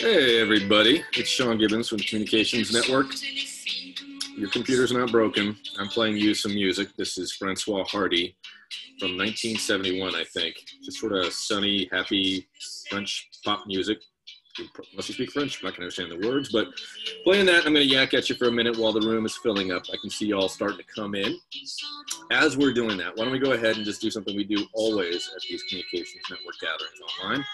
Hey everybody, it's Sean Gibbons from the Communications Network. Your computer's not broken. I'm playing you some music. This is Francois Hardy from 1971, I think. Just sort of sunny, happy French pop music. Unless you speak French, I'm not going to understand the words, but playing that, I'm going to yak at you for a minute while the room is filling up. I can see y'all starting to come in. As we're doing that, why don't we go ahead and just do something we do always at these Communications Network gatherings online.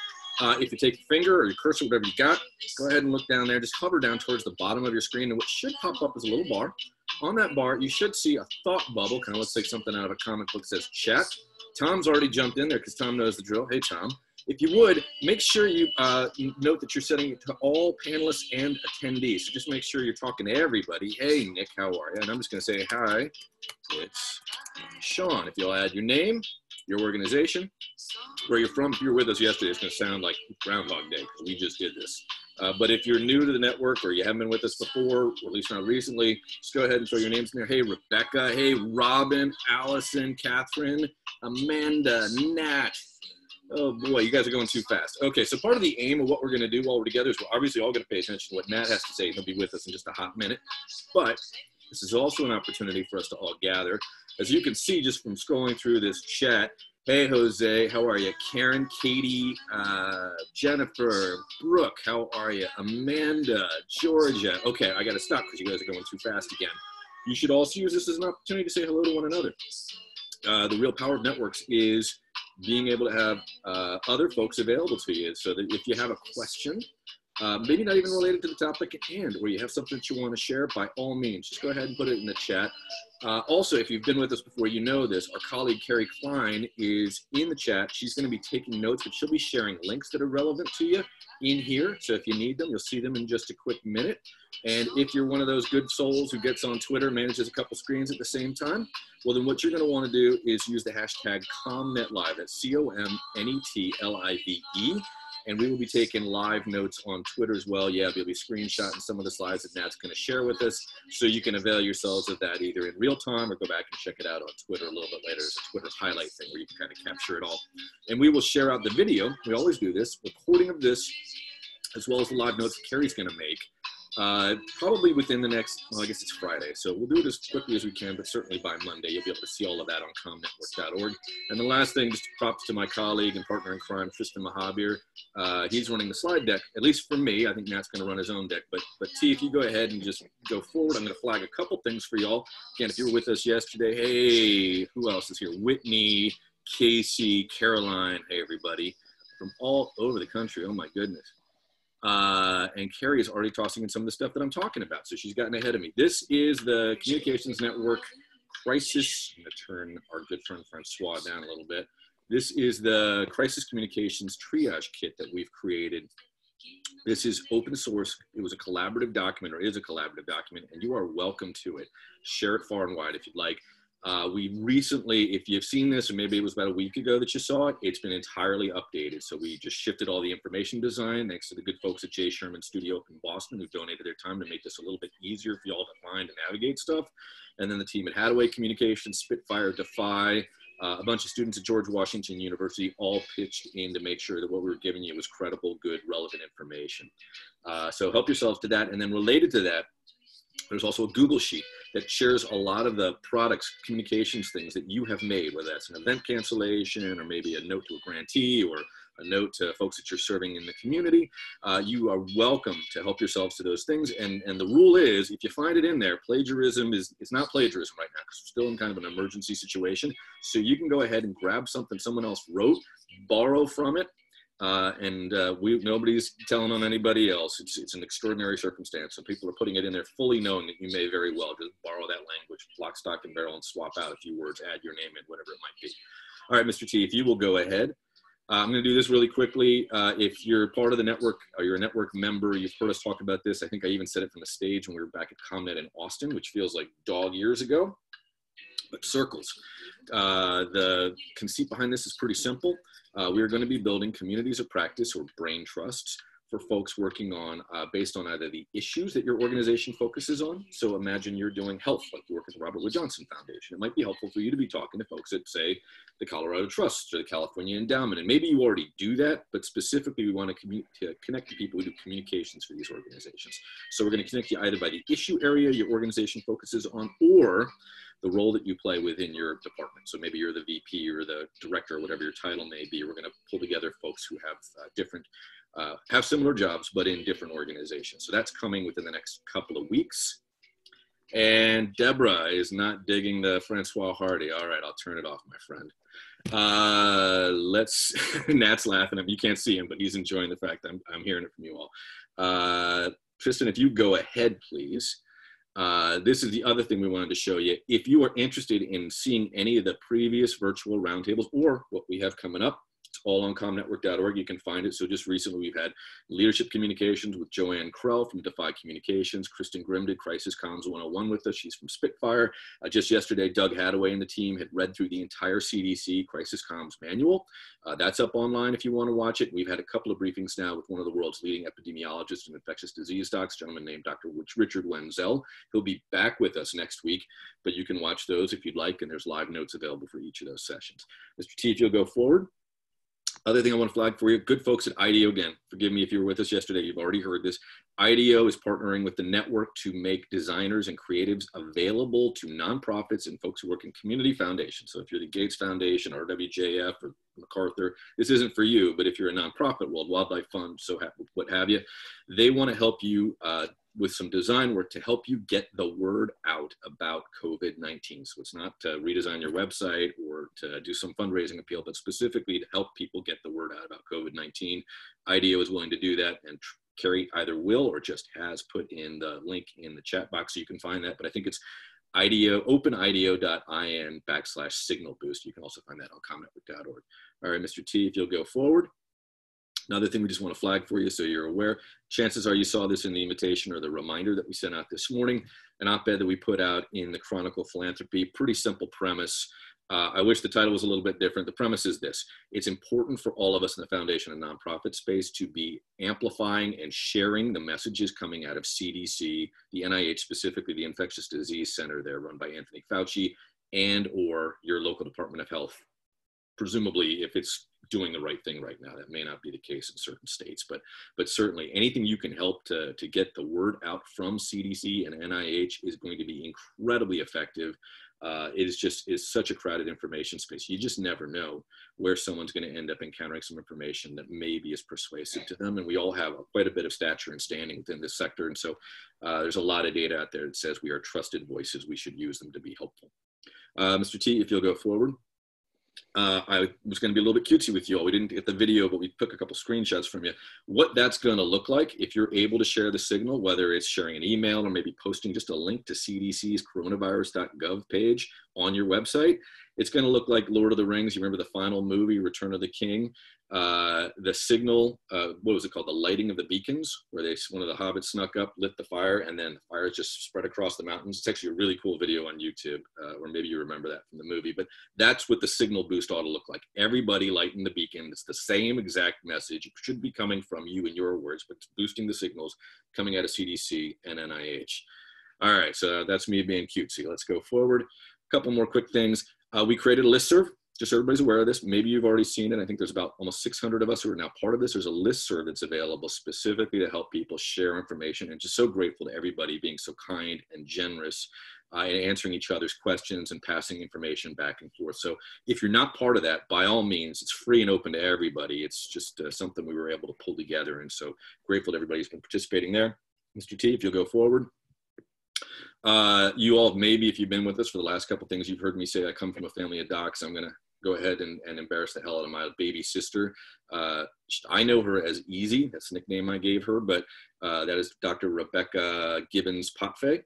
If you take your finger or your cursor, whatever you got, go ahead and look down there. Just hover down towards the bottom of your screen, and what should pop up is a little bar. On that bar, you should see a thought bubble. Kind of looks like something out of a comic book. Says chat. Tom's already jumped in there because Tom knows the drill. Hey, Tom. If you would, make sure you note that you're setting it to all panelists and attendees. So just make sure you're talking to everybody. Hey, Nick, how are you? And I'm just going to say, hi, it's Sean. If you'll add your name, your organization, where you're from. If you were with us yesterday, it's going to sound like Groundhog Day because we just did this. But if you're new to the network or you haven't been with us before, or at least not recently, just go ahead and throw your names in there. Hey, Rebecca. Hey, Robin, Allison, Catherine, Amanda, Nat. Oh boy, you guys are going too fast. Okay, so part of the aim of what we're going to do while we're together is we're obviously all going to pay attention to what Nat has to say. He'll be with us in just a hot minute. But this is also an opportunity for us to all gather. As you can see just from scrolling through this chat, hey, Jose, how are you? Karen, Katie, Jennifer, Brooke, how are you? Amanda, Georgia. Okay, I got to stop because you guys are going too fast again. You should also use this as an opportunity to say hello to one another. The real power of networks is being able to have other folks available to you, so that if you have a question, maybe not even related to the topic at hand, or you have something that you want to share, by all means, just go ahead and put it in the chat. Also, if you've been with us before, you know this. Our colleague Carrie Klein is in the chat. She's going to be taking notes, but she'll be sharing links that are relevant to you in here. So if you need them, you'll see them in just a quick minute. And if you're one of those good souls who gets on Twitter, manages a couple screens at the same time, well, then what you're going to want to do is use the hashtag ComNetLive. That's COMNETLIVE. And we will be taking live notes on Twitter as well. Yeah, we'll be screenshotting some of the slides that Nat's going to share with us, so you can avail yourselves of that either in real time or go back and check it out on Twitter a little bit later. There's a Twitter highlight thing where you can kind of capture it all. And we will share out the video. We always do this, recording of this, as well as the live notes that Carrie's going to make. Probably within the next, well, I guess it's Friday, so we'll do it as quickly as we can, but certainly by Monday, you'll be able to see all of that on comnetwork.org. And the last thing, just props to my colleague and partner in crime, Tristan Mahabir. He's running the slide deck, at least for me. I think Nat's going to run his own deck, but T, if you go ahead and just go forward, I'm going to flag a couple things for y'all. Again, if you were with us yesterday, hey, who else is here? Whitney, Casey, Caroline, hey, everybody, from all over the country. Oh, my goodness. And Carrie is already tossing in some of the stuff that I'm talking about, so she's gotten ahead of me. This is the Communications Network Crisis. I'm going to turn our good friend Francois down a little bit. This is the Crisis Communications Triage Kit that we've created. This is open source. It was a collaborative document, or is a collaborative document, and you are welcome to it. Share it far and wide if you'd like. We recently, if you've seen this, or maybe it was about a week ago that you saw it, it's been entirely updated. So we just shifted all the information design, thanks to the good folks at J. Sherman Studio in Boston, who donated their time to make this a little bit easier for y'all to find and navigate stuff. And then the team at Hathaway Communications, Spitfire, Defy, a bunch of students at George Washington University all pitched in to make sure that what we were giving you was credible, good, relevant information. So help yourselves to that. And then related to that, there's also a Google Sheet that shares a lot of the products, communications things that you have made, whether that's an event cancellation or maybe a note to a grantee or a note to folks that you're serving in the community. You are welcome to help yourselves to those things. And the rule is, if you find it in there, plagiarism is, it's not plagiarism right now because we're still in kind of an emergency situation. So you can go ahead and grab something someone else wrote, borrow from it, nobody's telling on anybody else. It's an extraordinary circumstance. So people are putting it in there fully knowing that you may very well just borrow that language, lock, stock, and barrel, and swap out a few words, add your name in, whatever it might be. All right, Mr. T, if you will go ahead. I'm going to do this really quickly. If you're part of the network or you're a network member, you've heard us talk about this. I think I even said it from the stage when we were back at ComNet in Austin, which feels like dog years ago. But circles. The conceit behind this is pretty simple. We're going to be building communities of practice or brain trusts for folks working on based on either the issues that your organization focuses on. So imagine you're doing health, like you work at the Robert Wood Johnson Foundation. It might be helpful for you to be talking to folks at, say, the Colorado Trust or the California Endowment. And maybe you already do that, but specifically we want to connect to people who do communications for these organizations. So we're going to connect you either by the issue area your organization focuses on or the role that you play within your department. So maybe you're the VP or the director, whatever your title may be. We're going to pull together folks who have similar jobs, but in different organizations. So that's coming within the next couple of weeks. And Deborah is not digging the Francois Hardy. All right, I'll turn it off, my friend. Nat's laughing at him. You can't see him, but he's enjoying the fact I'm hearing it from you all. Tristan, if you go ahead, please. This is the other thing we wanted to show you. If you are interested in seeing any of the previous virtual roundtables or what we have coming up, it's all on comnetwork.org. You can find it. So just recently we've had leadership communications with Joanne Krell from Defy Communications. Kristen Grimm did Crisis Comms 101 with us. She's from Spitfire. Just yesterday, Doug Hathaway and the team had read through the entire CDC Crisis Comms manual. That's up online if you want to watch it. We've had a couple of briefings now with one of the world's leading epidemiologists and infectious disease docs, a gentleman named Dr. Richard Wenzel. He'll be back with us next week, but you can watch those if you'd like, and there's live notes available for each of those sessions. Mr. T, if you'll go forward. Other thing I want to flag for you, good folks at IDEO, again, forgive me if you were with us yesterday, you've already heard this. IDEO is partnering with the network to make designers and creatives available to nonprofits and folks who work in community foundations. So if you're the Gates Foundation, RWJF, or MacArthur, this isn't for you, but if you're a nonprofit, World Wildlife Fund, so what have you, they want to help you with some design work to help you get the word out about COVID-19. So it's not to redesign your website or to do some fundraising appeal, but specifically to help people get the word out about COVID-19. IDEO is willing to do that, and Carrie either will or just has put in the link in the chat box so you can find that, but I think it's IDEO, openido.in/signalboost. You can also find that on comnetwork.org. All right, Mr. T, if you'll go forward. Another thing we just want to flag for you so you're aware, chances are you saw this in the invitation or the reminder that we sent out this morning, an op-ed that we put out in the Chronicle Philanthropy, pretty simple premise. I wish the title was a little bit different. The premise is this: it's important for all of us in the foundation and nonprofit space to be amplifying and sharing the messages coming out of CDC, the NIH, specifically the Infectious Disease Center there run by Anthony Fauci, and or your local Department of Health, presumably if it's doing the right thing right now. That may not be the case in certain states, but certainly anything you can help to get the word out from CDC and NIH is going to be incredibly effective. It is such a crowded information space. You just never know where someone's going to end up encountering some information that maybe is persuasive to them. And we all have quite a bit of stature and standing within this sector. And so there's a lot of data out there that says we are trusted voices. We should use them to be helpful. Mr. T, if you'll go forward. I was going to be a little bit cutesy with you all. We didn't get the video, but we took a couple screenshots from you. What that's going to look like if you're able to share the signal, whether it's sharing an email or maybe posting just a link to CDC's coronavirus.gov page on your website, it's going to look like Lord of the Rings. You remember the final movie, Return of the King? The signal, what was it called? The lighting of the beacons, where one of the hobbits snuck up, lit the fire, and then the fire just spread across the mountains. It's actually a really cool video on YouTube, or maybe you remember that from the movie, but that's what the signal boost ought to look like. Everybody lighting the beacon. It's the same exact message. It should be coming from you in your words, but it's boosting the signals coming out of CDC and NIH. All right, so that's me being cutesy. Let's go forward. A couple more quick things. We created a listserv, just so everybody's aware of this. Maybe you've already seen it. I think there's about almost 600 of us who are now part of this. There's a listserv that's available specifically to help people share information, and just so grateful to everybody being so kind and generous and answering each other's questions and passing information back and forth. So if you're not part of that, by all means, it's free and open to everybody. It's just something we were able to pull together, and so grateful to everybody who's been participating there. Mr. T, if you'll go forward. You all, maybe if you've been with us for the last couple things, you've heard me say I come from a family of docs. I'm going to go ahead and embarrass the hell out of my baby sister. I know her as Easy. That's the nickname I gave her, but that is Dr. Rebecca Gibbons Potfay.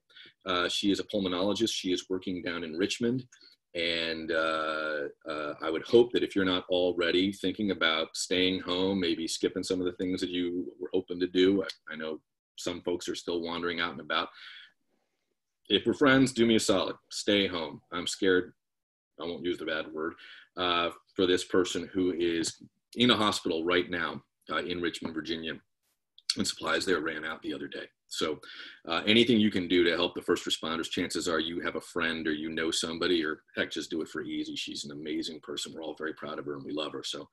She is a pulmonologist. She is working down in Richmond. And I would hope that if you're not already thinking about staying home, maybe skipping some of the things that you were hoping to do. I know some folks are still wandering out and about. If we're friends, do me a solid, stay home. I'm scared, I won't use the bad word, for this person who is in a hospital right now in Richmond, Virginia. and supplies there ran out the other day. So anything you can do to help the first responders, chances are you have a friend or you know somebody, or heck, just do it for Easy. She's an amazing person. We're all very proud of her and we love her. So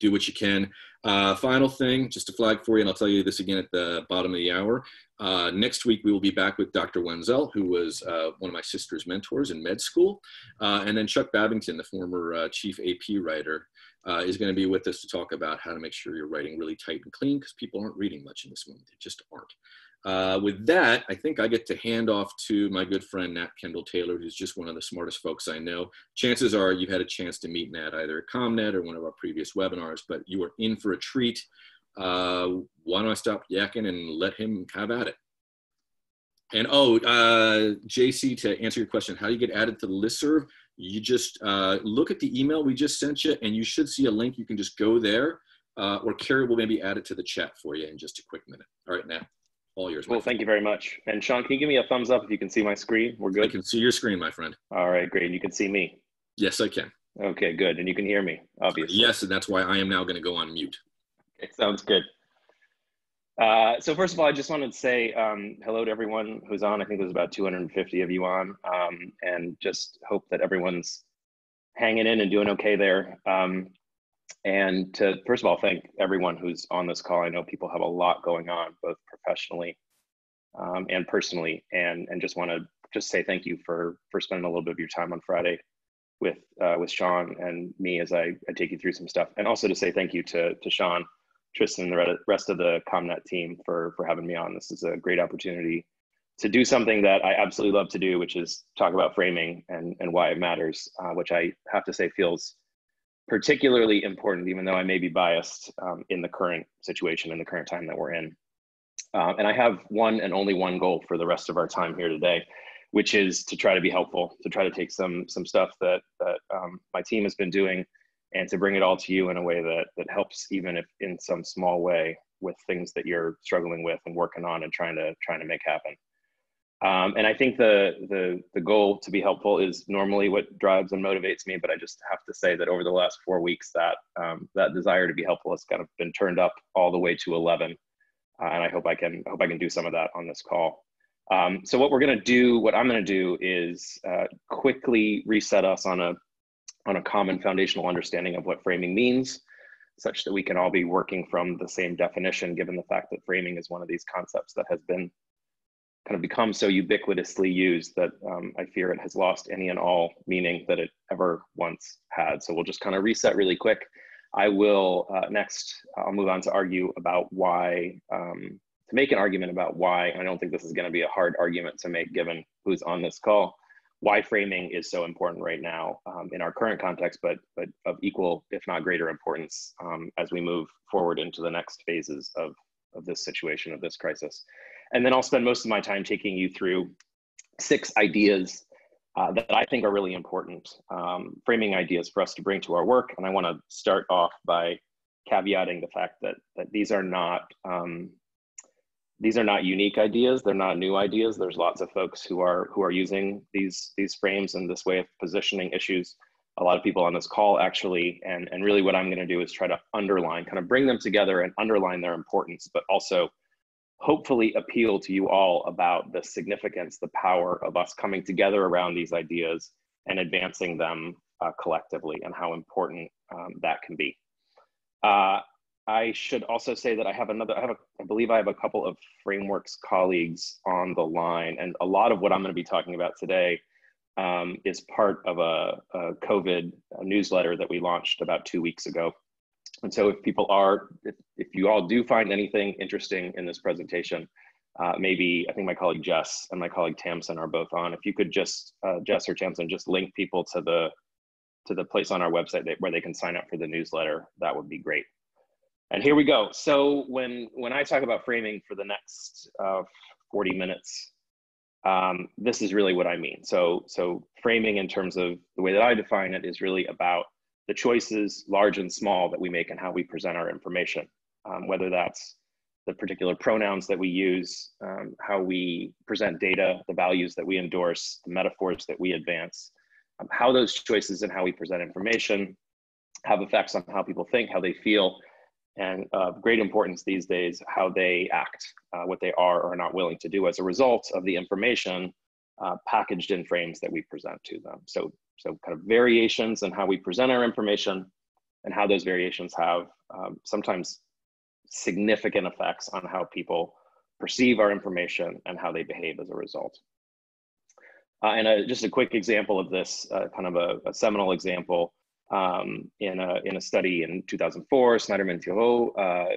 do what you can. Final thing, just a flag for you, and I'll tell you this again at the bottom of the hour. Next week, we will be back with Dr. Wenzel, who was one of my sister's mentors in med school. And then Chuck Babington, the former chief AP writer, is going to be with us to talk about how to make sure you're writing really tight and clean, because people aren't reading much in this moment. They just aren't. With that, I think I get to hand off to my good friend, Nat Kendall-Taylor, who's just one of the smartest folks I know. Chances are you've had a chance to meet Nat either at ComNet or one of our previous webinars, but you are in for a treat. Why don't I stop yakking and let him have at it? And oh, JC, to answer your question, how do you get added to the listserv? You just look at the email we just sent you, and you should see a link. You can just go there, or Carrie will maybe add it to the chat for you in just a quick minute. All right, Nat. All yours. Well, thank you very much. And Sean, can you give me a thumbs up if you can see my screen? We're good. I can see your screen, my friend. All right, great. And you can see me? Yes, I can. Okay, good. And you can hear me, obviously. Yes, and that's why I am now going to go on mute. It sounds good. So first of all, I just wanted to say hello to everyone who's on. I think there's about 250 of you on, and just hope that everyone's hanging in and doing okay there. And to, first of all, thank everyone who's on this call. I know people have a lot going on, both professionally and personally, and just want to just say thank you for spending a little bit of your time on Friday with Sean and me as I take you through some stuff. And also to say thank you to Sean, Tristan, and the rest of the ComNet team for having me on. This is a great opportunity to do something that I absolutely love to do, which is talk about framing and why it matters, which I have to say feels particularly important, even though I may be biased in the current situation, in the current time that we're in. And I have one and only one goal for the rest of our time here today, which is to try to be helpful, to try to take some stuff that my team has been doing and to bring it all to you in a way that helps, even if in some small way, with things that you're struggling with and working on and trying to make happen. And I think the goal to be helpful is normally what drives and motivates me, but I just have to say that over the last 4 weeks, that desire to be helpful has kind of been turned up all the way to 11, and I hope I can do some of that on this call. So what I'm going to do is quickly reset us on a common foundational understanding of what framing means, such that we can all be working from the same definition, given the fact that framing is one of these concepts that has been kind of become so ubiquitously used that I fear it has lost any and all meaning that it ever once had. So we'll just kind of reset really quick. I will next, I'll move on to argue about why, to make an argument about why, and I don't think this is going to be a hard argument to make given who's on this call, why framing is so important right now in our current context, but of equal, if not greater importance as we move forward into the next phases of this situation, of this crisis. And then I'll spend most of my time taking you through 6 ideas that I think are really important, framing ideas for us to bring to our work. And I want to start off by caveating the fact that these are not unique ideas. They're not new ideas. There's lots of folks who are using these frames and this way of positioning issues. A lot of people on this call actually, and really what I'm going to do is try to underline, kind of bring them together and underline their importance, but also hopefully appeal to you all about the significance, the power of us coming together around these ideas and advancing them collectively, and how important that can be. I should also say that I believe I have a couple of Frameworks colleagues on the line, and a lot of what I'm going to be talking about today is part of a COVID newsletter that we launched about 2 weeks ago. And so if people are, if you all do find anything interesting in this presentation, maybe, I think my colleague Jess and my colleague Tamsin are both on. If you could just, Jess or Tamsin, just link people to the place on our website where they can sign up for the newsletter, that would be great. And here we go. So when I talk about framing for the next 40 minutes, this is really what I mean. So framing, in terms of the way that I define it, is really about the choices, large and small, that we make and how we present our information, whether that's the particular pronouns that we use, how we present data, the values that we endorse, the metaphors that we advance, how those choices and how we present information have effects on how people think, how they feel, and of great importance these days, how they act, what they are or are not willing to do as a result of the information packaged in frames that we present to them. So kind of variations in how we present our information and how those variations have sometimes significant effects on how people perceive our information and how they behave as a result. Just a quick example of this, kind of a seminal example, in a study in 2004, Snyderman et al.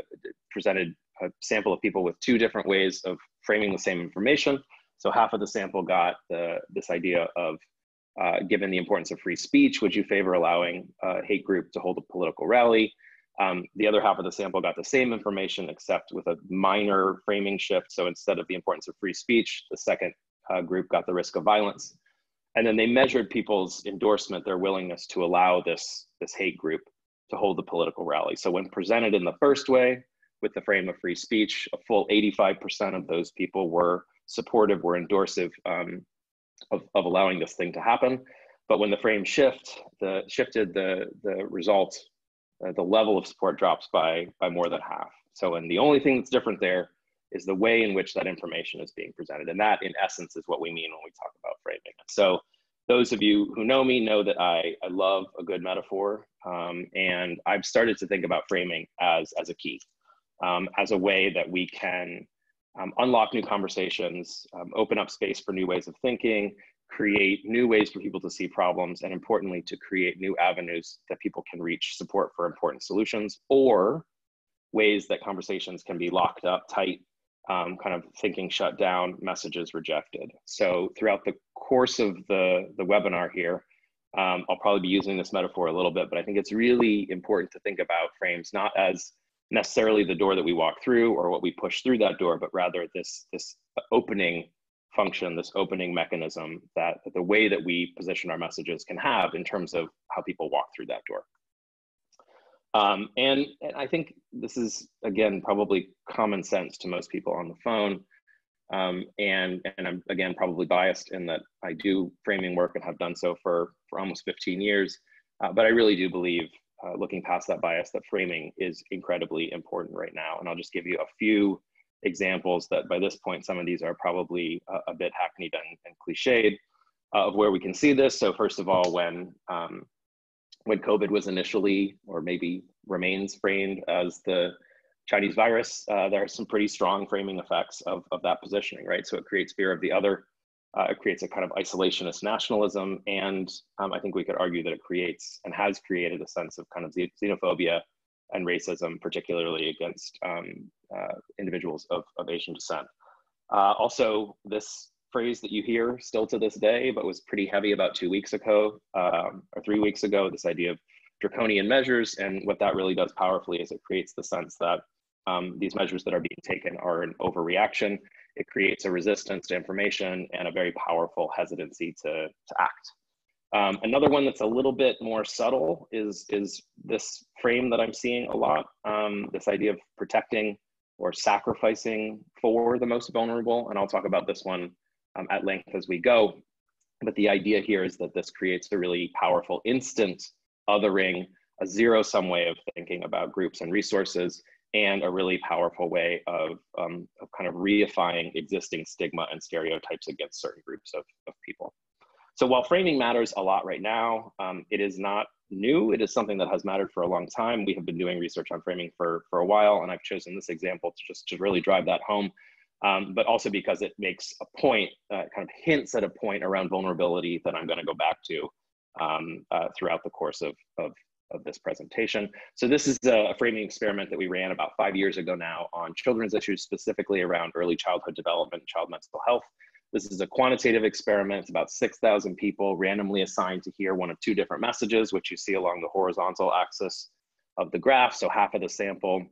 Presented a sample of people with two different ways of framing the same information. So half of the sample got this idea of, given the importance of free speech, would you favor allowing a hate group to hold a political rally? The other half of the sample got the same information, except with a minor framing shift. So instead of the importance of free speech, the second group got the risk of violence. And then they measured people's endorsement, their willingness to allow this hate group to hold the political rally. So when presented in the first way, with the frame of free speech, a full 85% of those people were supportive, were endorsive of allowing this thing to happen. But when the frame shifted, the result, the level of support drops by more than half. So, and the only thing that's different there is the way in which that information is being presented. And that, in essence, is what we mean when we talk about framing. So those of you who know me know that I love a good metaphor. And I've started to think about framing as a key, as a way that we can unlock new conversations, open up space for new ways of thinking, create new ways for people to see problems, and importantly, to create new avenues that people can reach support for important solutions, or ways that conversations can be locked up tight, kind of thinking shut down, messages rejected. So throughout the course of the webinar here, I'll probably be using this metaphor a little bit, but I think it's really important to think about frames not as necessarily the door that we walk through or what we push through that door, but rather this opening function, this opening mechanism that the way that we position our messages can have in terms of how people walk through that door. And I think this is, again, probably common sense to most people on the phone. And I'm, again, probably biased in that I do framing work and have done so for almost 15 years. But I really do believe, looking past that bias, that framing is incredibly important right now. And I'll just give you a few examples that by this point, some of these are probably a bit hackneyed and cliched of where we can see this. So first of all, when COVID was initially, or maybe remains, framed as the Chinese virus, there are some pretty strong framing effects of that positioning, right? So it creates fear of the other, it creates a kind of isolationist nationalism, and I think we could argue that it creates and has created a sense of kind of xenophobia and racism, particularly against individuals of Asian descent. Also, this phrase that you hear still to this day, but was pretty heavy about 2 weeks ago or 3 weeks ago, this idea of draconian measures. And what that really does powerfully is it creates the sense that these measures that are being taken are an overreaction. It creates a resistance to information and a very powerful hesitancy to act. Another one that's a little bit more subtle is this frame that I'm seeing a lot, this idea of protecting or sacrificing for the most vulnerable. And I'll talk about this one at length as we go, but the idea here is that this creates a really powerful instant othering, a zero-sum way of thinking about groups and resources, and a really powerful way of kind of reifying existing stigma and stereotypes against certain groups of people. So while framing matters a lot right now, it is not new. It is something that has mattered for a long time. We have been doing research on framing for a while, and I've chosen this example to really drive that home. But also because it makes a point, kind of hints at a point around vulnerability that I'm going to go back to throughout the course of this presentation. So this is a framing experiment that we ran about 5 years ago now on children's issues, specifically around early childhood development and child mental health. This is a quantitative experiment. It's about 6,000 people randomly assigned to hear one of two different messages, which you see along the horizontal axis of the graph. So half of the sample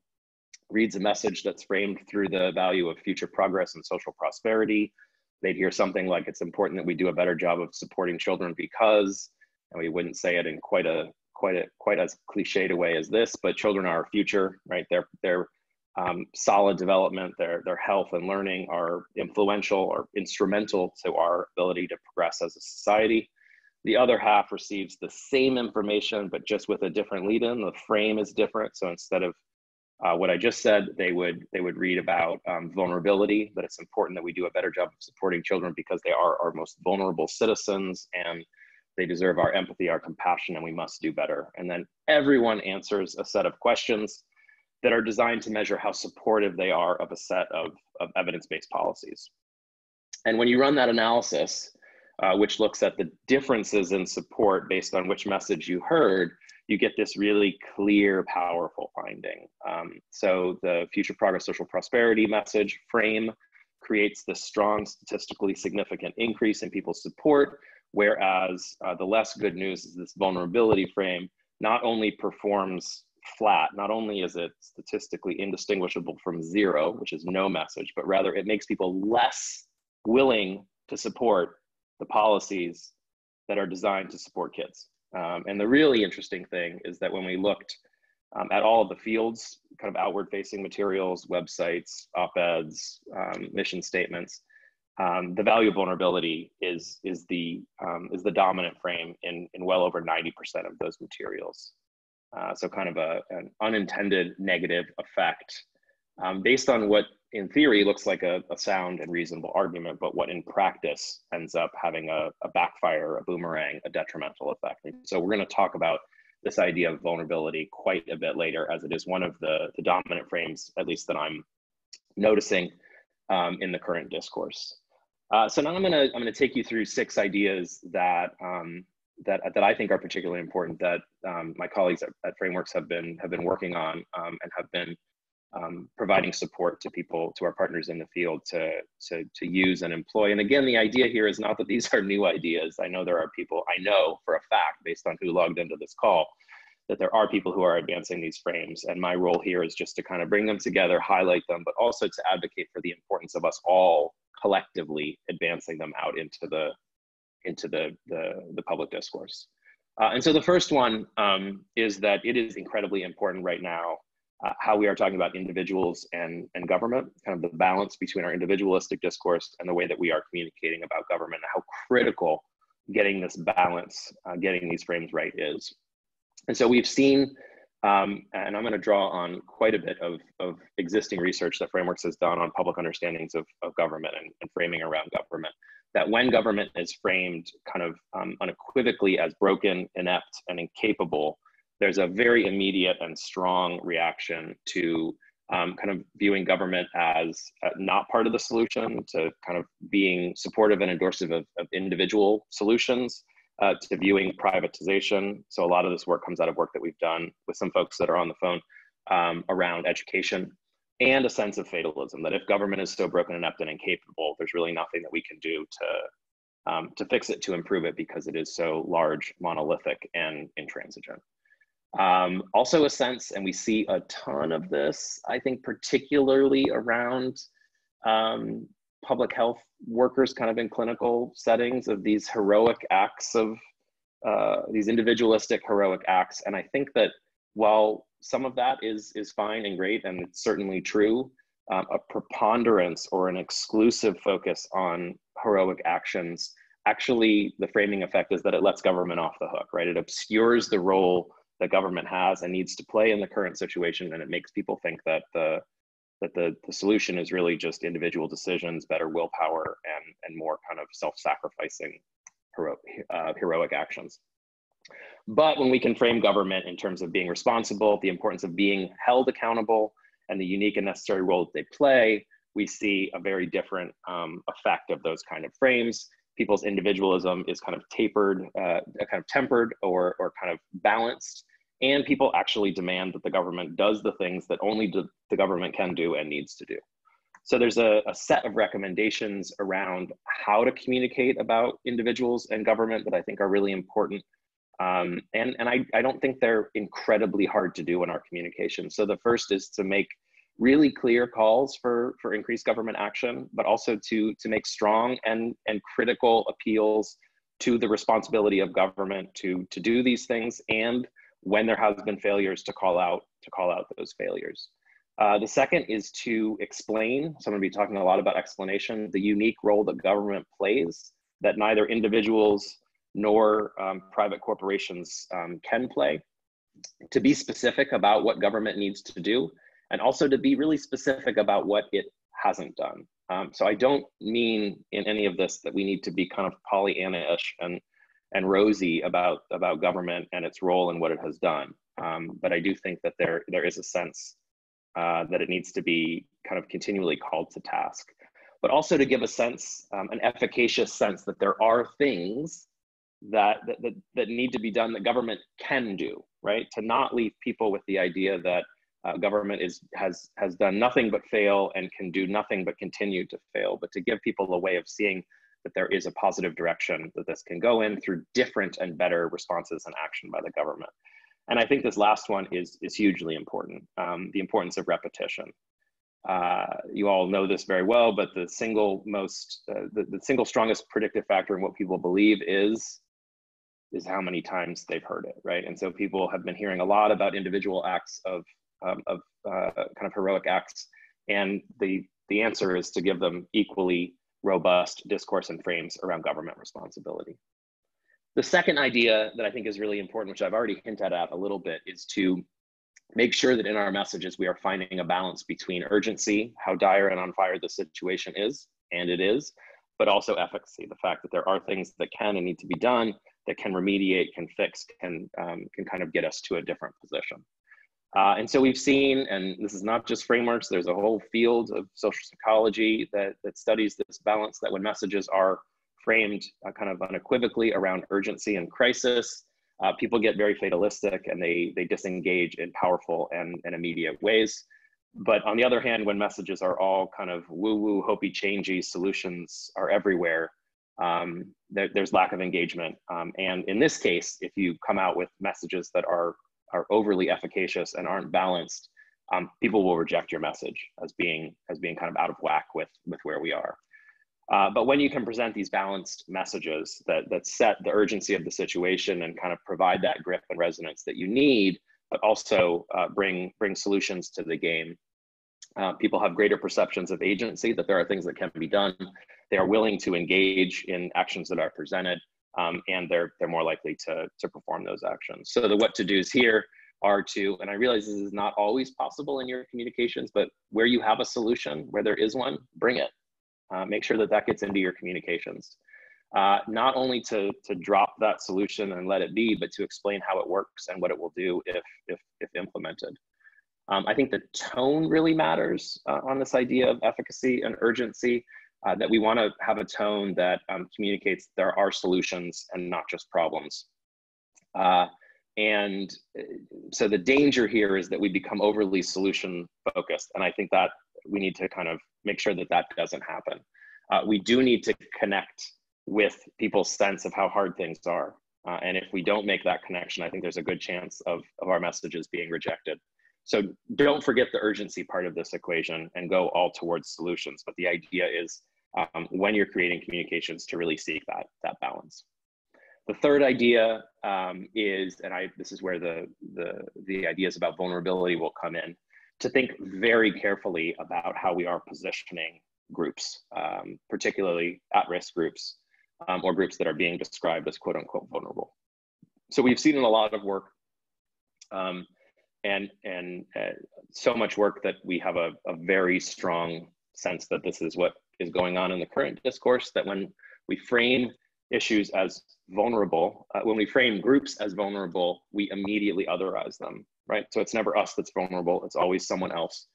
reads a message that's framed through the value of future progress and social prosperity. They'd hear something like, it's important that we do a better job of supporting children because, and we wouldn't say it in quite as cliched a way as this, but children are our future, right? Their solid development, their health and learning are influential or instrumental to our ability to progress as a society. The other half receives the same information, but just with a different lead-in. The frame is different. So instead of what I just said, they would read about vulnerability, that it's important that we do a better job of supporting children because they are our most vulnerable citizens and they deserve our empathy, our compassion, and we must do better. And then everyone answers a set of questions that are designed to measure how supportive they are of a set of evidence-based policies. And when you run that analysis, which looks at the differences in support based on which message you heard, you get this really clear, powerful finding. So the Future Progress Social Prosperity message frame creates this strong, statistically significant increase in people's support, whereas the less good news is this vulnerability frame not only performs flat, not only is it statistically indistinguishable from zero, which is no message, but rather it makes people less willing to support the policies that are designed to support kids. And the really interesting thing is that when we looked at all of the fields, kind of outward facing materials, websites, op-eds, mission statements, the value of vulnerability is the dominant frame in well over 90% of those materials. So kind of an unintended negative effect based on what in theory looks like a sound and reasonable argument, but what in practice ends up having a backfire, a boomerang, a detrimental effect. And so we're going to talk about this idea of vulnerability quite a bit later, as it is one of the dominant frames, at least that I'm noticing in the current discourse. So now I'm gonna take you through 6 ideas that that I think are particularly important, that my colleagues at Frameworks have been working on and have been providing support to people, to our partners in the field to use and employ. And again, the idea here is not that these are new ideas. I know there are people, I know for a fact, based on who logged into this call, that there are people who are advancing these frames. And my role here is just to kind of bring them together, highlight them, but also to advocate for the importance of us all collectively advancing them out into the public discourse. And so the first one is that it is incredibly important right now how we are talking about individuals and government, kind of the balance between our individualistic discourse and the way that we are communicating about government, and how critical getting this balance, getting these frames right is. And so we've seen, and I'm going to draw on quite a bit of existing research that Frameworks has done on public understandings of government and framing around government, that when government is framed kind of unequivocally as broken, inept, and incapable, there's a very immediate and strong reaction to kind of viewing government as not part of the solution, to kind of being supportive and endorsive of individual solutions, to viewing privatization. So a lot of this work comes out of work that we've done with some folks that are on the phone around education, and a sense of fatalism, that if government is so broken, inept, and incapable, there's really nothing that we can do to fix it, to improve it, because it is so large, monolithic, and intransigent. Also a sense, and we see a ton of this, I think particularly around public health workers kind of in clinical settings, of these heroic acts of, these individualistic heroic acts. And I think that while some of that is fine and great, and it's certainly true, a preponderance or an exclusive focus on heroic actions, actually the framing effect is that it lets government off the hook, right? It obscures the role that government has and needs to play in the current situation, and it makes people think that the solution is really just individual decisions, better willpower, and more kind of self-sacrificing heroic actions. But when we can frame government in terms of being responsible, the importance of being held accountable, and the unique and necessary role that they play, we see a very different effect of those kind of frames. People's individualism is kind of tapered, tempered or kind of balanced, and people actually demand that the government does the things that only the government can do and needs to do. So there's a set of recommendations around how to communicate about individuals and government that I think are really important. And I don't think they're incredibly hard to do in our communication. So the first is to make really clear calls for increased government action, but also to make strong and critical appeals to the responsibility of government to do these things, and when there has been failures, to call out those failures. The second is to explain. So I'm going to be talking a lot about explanation, the unique role that government plays that neither individuals nor private corporations can play, to be specific about what government needs to do, and also to be really specific about what it hasn't done. So I don't mean in any of this that we need to be kind of Pollyanna-ish and rosy about government and its role and what it has done. But I do think that there is a sense that it needs to be kind of continually called to task, but also to give a sense, an efficacious sense that there are things that need to be done that government can do, right? To not leave people with the idea that government has done nothing but fail and can do nothing but continue to fail, but to give people a way of seeing that there is a positive direction that this can go in through different and better responses and action by the government. And I think this last one is hugely important, the importance of repetition. You all know this very well, but the single most, the single strongest predictive factor in what people believe is how many times they've heard it, right? And so people have been hearing a lot about individual acts of kind of heroic acts, and the answer is to give them equally robust discourse and frames around government responsibility. The second idea that I think is really important, which I've already hinted at a little bit, is to make sure that in our messages we are finding a balance between urgency, how dire and on fire the situation is, and it is, but also efficacy, the fact that there are things that can and need to be done, that can remediate, can fix, can kind of get us to a different position. And so we've seen, and this is not just Frameworks, there's a whole field of social psychology that studies this balance, that when messages are framed kind of unequivocally around urgency and crisis, people get very fatalistic and they disengage in powerful and immediate ways. But on the other hand, when messages are all kind of woo-woo, hopey-changey, solutions are everywhere, there's lack of engagement. And in this case, if you come out with messages that are overly efficacious and aren't balanced, people will reject your message as being kind of out of whack with where we are. But when you can present these balanced messages that set the urgency of the situation and kind of provide that grip and resonance that you need, but also bring solutions to the game, people have greater perceptions of agency, that there are things that can be done. They are willing to engage in actions that are presented, and they're more likely to perform those actions. So the what to do's here are to, and I realize this is not always possible in your communications, but where you have a solution, where there is one, bring it. Make sure that gets into your communications. Not only to drop that solution and let it be, but to explain how it works and what it will do if implemented. I think the tone really matters on this idea of efficacy and urgency, that we want to have a tone that communicates there are solutions and not just problems. And so the danger here is that we become overly solution focused. And I think that we need to kind of make sure that doesn't happen. We do need to connect with people's sense of how hard things are. And if we don't make that connection, I think there's a good chance of our messages being rejected. So don't forget the urgency part of this equation and go all towards solutions. But the idea is when you're creating communications to really seek that balance. The third idea is, and this is where the ideas about vulnerability will come in, to think very carefully about how we are positioning groups, particularly at-risk groups or groups that are being described as quote unquote vulnerable. So we've seen in a lot of work and so much work that we have a very strong sense that this is what is going on in the current discourse, that when we frame issues as vulnerable, when we frame groups as vulnerable, we immediately otherize them, right? So it's never us that's vulnerable, it's always someone else.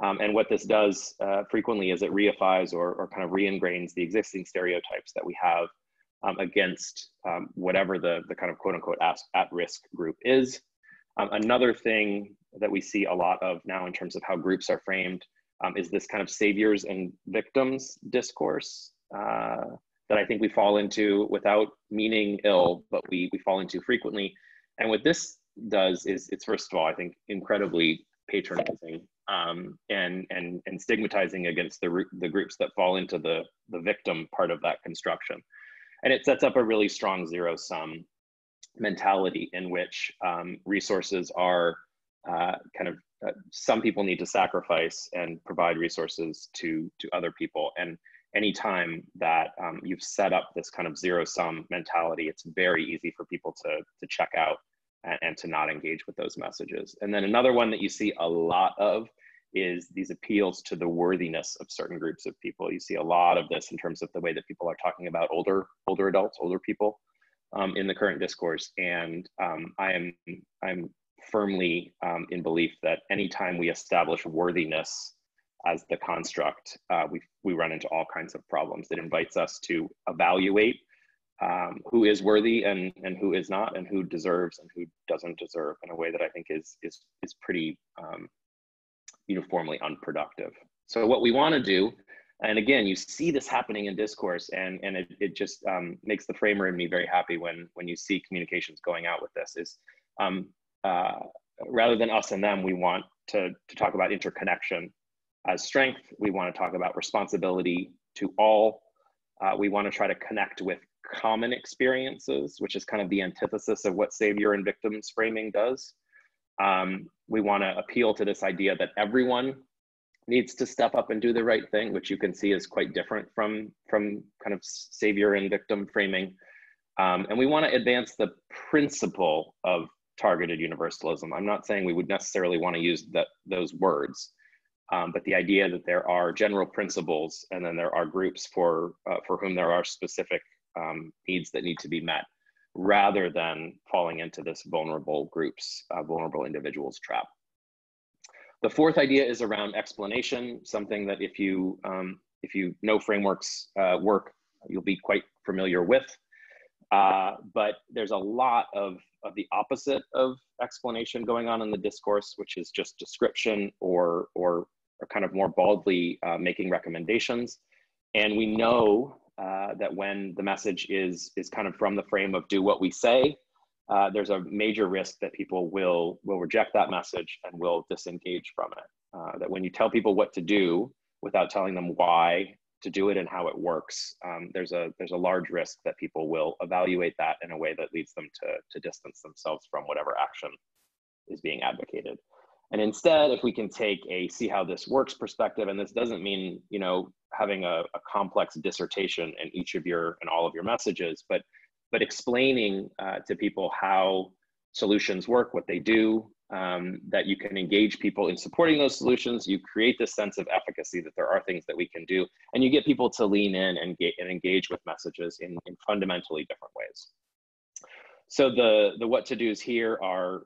And what this does frequently is it reifies or kind of re-ingrains the existing stereotypes that we have against whatever the kind of quote unquote at-risk group is. Another thing that we see a lot of now in terms of how groups are framed is this kind of saviors and victims discourse that I think we fall into without meaning ill, but we fall into frequently. And what this does is it's, first of all, I think incredibly patronizing and stigmatizing against the groups that fall into the victim part of that construction. And it sets up a really strong zero-sum mentality in which resources are kind of, some people need to sacrifice and provide resources to other people. And anytime that you've set up this kind of zero-sum mentality, it's very easy for people to check out and to not engage with those messages. And then another one that you see a lot of is these appeals to the worthiness of certain groups of people. You see a lot of this in terms of the way that people are talking about older adults, older people in the current discourse. And I'm firmly in belief that anytime we establish worthiness as the construct, we run into all kinds of problems. It invites us to evaluate who is worthy and who is not, and who deserves and who doesn't deserve, in a way that I think is pretty uniformly unproductive. So what we want to do, and again, you see this happening in discourse, and it just makes the framer in me very happy when you see communications going out with this, is rather than us and them, we want to talk about interconnection as strength. We want to talk about responsibility to all. We want to try to connect with common experiences, which is kind of the antithesis of what savior and victims framing does. We want to appeal to this idea that everyone needs to step up and do the right thing, which you can see is quite different from kind of savior and victim framing. And we want to advance the principle of targeted universalism. I'm not saying we would necessarily want to use those words, but the idea that there are general principles and then there are groups for whom there are specific needs that need to be met, rather than falling into this vulnerable groups, vulnerable individuals trap. The fourth idea is around explanation, something that if you know Frameworks work, you'll be quite familiar with. But there's a lot of the opposite of explanation going on in the discourse, which is just description or kind of more baldly making recommendations. And we know that when the message is kind of from the frame of do what we say, there's a major risk that people will reject that message and will disengage from it. That when you tell people what to do without telling them why to do it and how it works, there's a large risk that people will evaluate that in a way that leads them to distance themselves from whatever action is being advocated. And instead, if we can take a see how this works perspective, and this doesn't mean, you know, having a complex dissertation in each of your and all of your messages, but explaining to people how solutions work, what they do, that you can engage people in supporting those solutions, you create this sense of efficacy that there are things that we can do, and you get people to lean in and engage with messages in fundamentally different ways. So the what to do's here are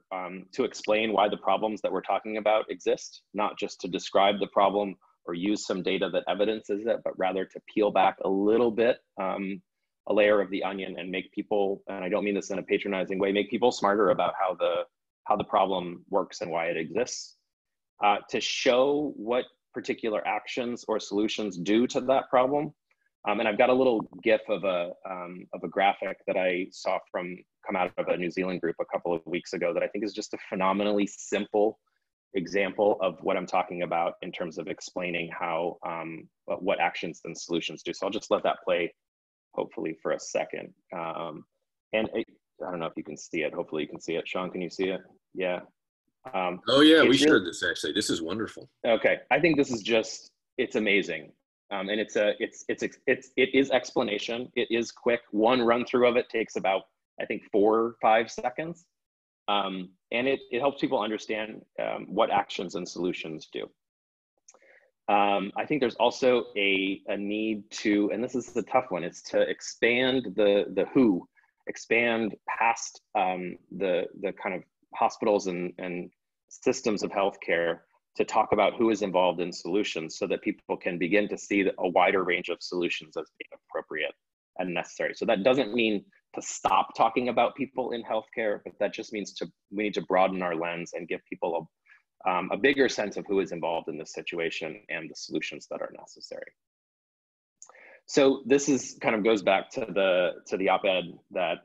to explain why the problems that we're talking about exist, not just to describe the problem or use some data that evidences it, but rather to peel back a little bit, a layer of the onion, and make people, and I don't mean this in a patronizing way, make people smarter about how the problem works and why it exists. To show what particular actions or solutions do to that problem. And I've got a little GIF of a graphic that I saw come out of a New Zealand group a couple of weeks ago that I think is just a phenomenally simple example of what I'm talking about in terms of explaining how what actions and solutions do. So I'll just let that play, hopefully, for a second. I don't know if you can see it. Hopefully you can see it. Sean, can you see it? Yeah. Oh yeah, we shared this actually. This is wonderful. Okay, I think this is just, it's amazing, and it is explanation. It is quick. One run through of it takes about, I think, 4 or 5 seconds. And it helps people understand what actions and solutions do. I think there's also a need to, and this is the tough one, is to expand the who, expand past the kind of hospitals and systems of healthcare to talk about who is involved in solutions, so that people can begin to see a wider range of solutions as being appropriate and necessary. So that doesn't mean to stop talking about people in healthcare, but that just means we need to broaden our lens and give people a bigger sense of who is involved in this situation and the solutions that are necessary. So this is kind of goes back to the op-ed that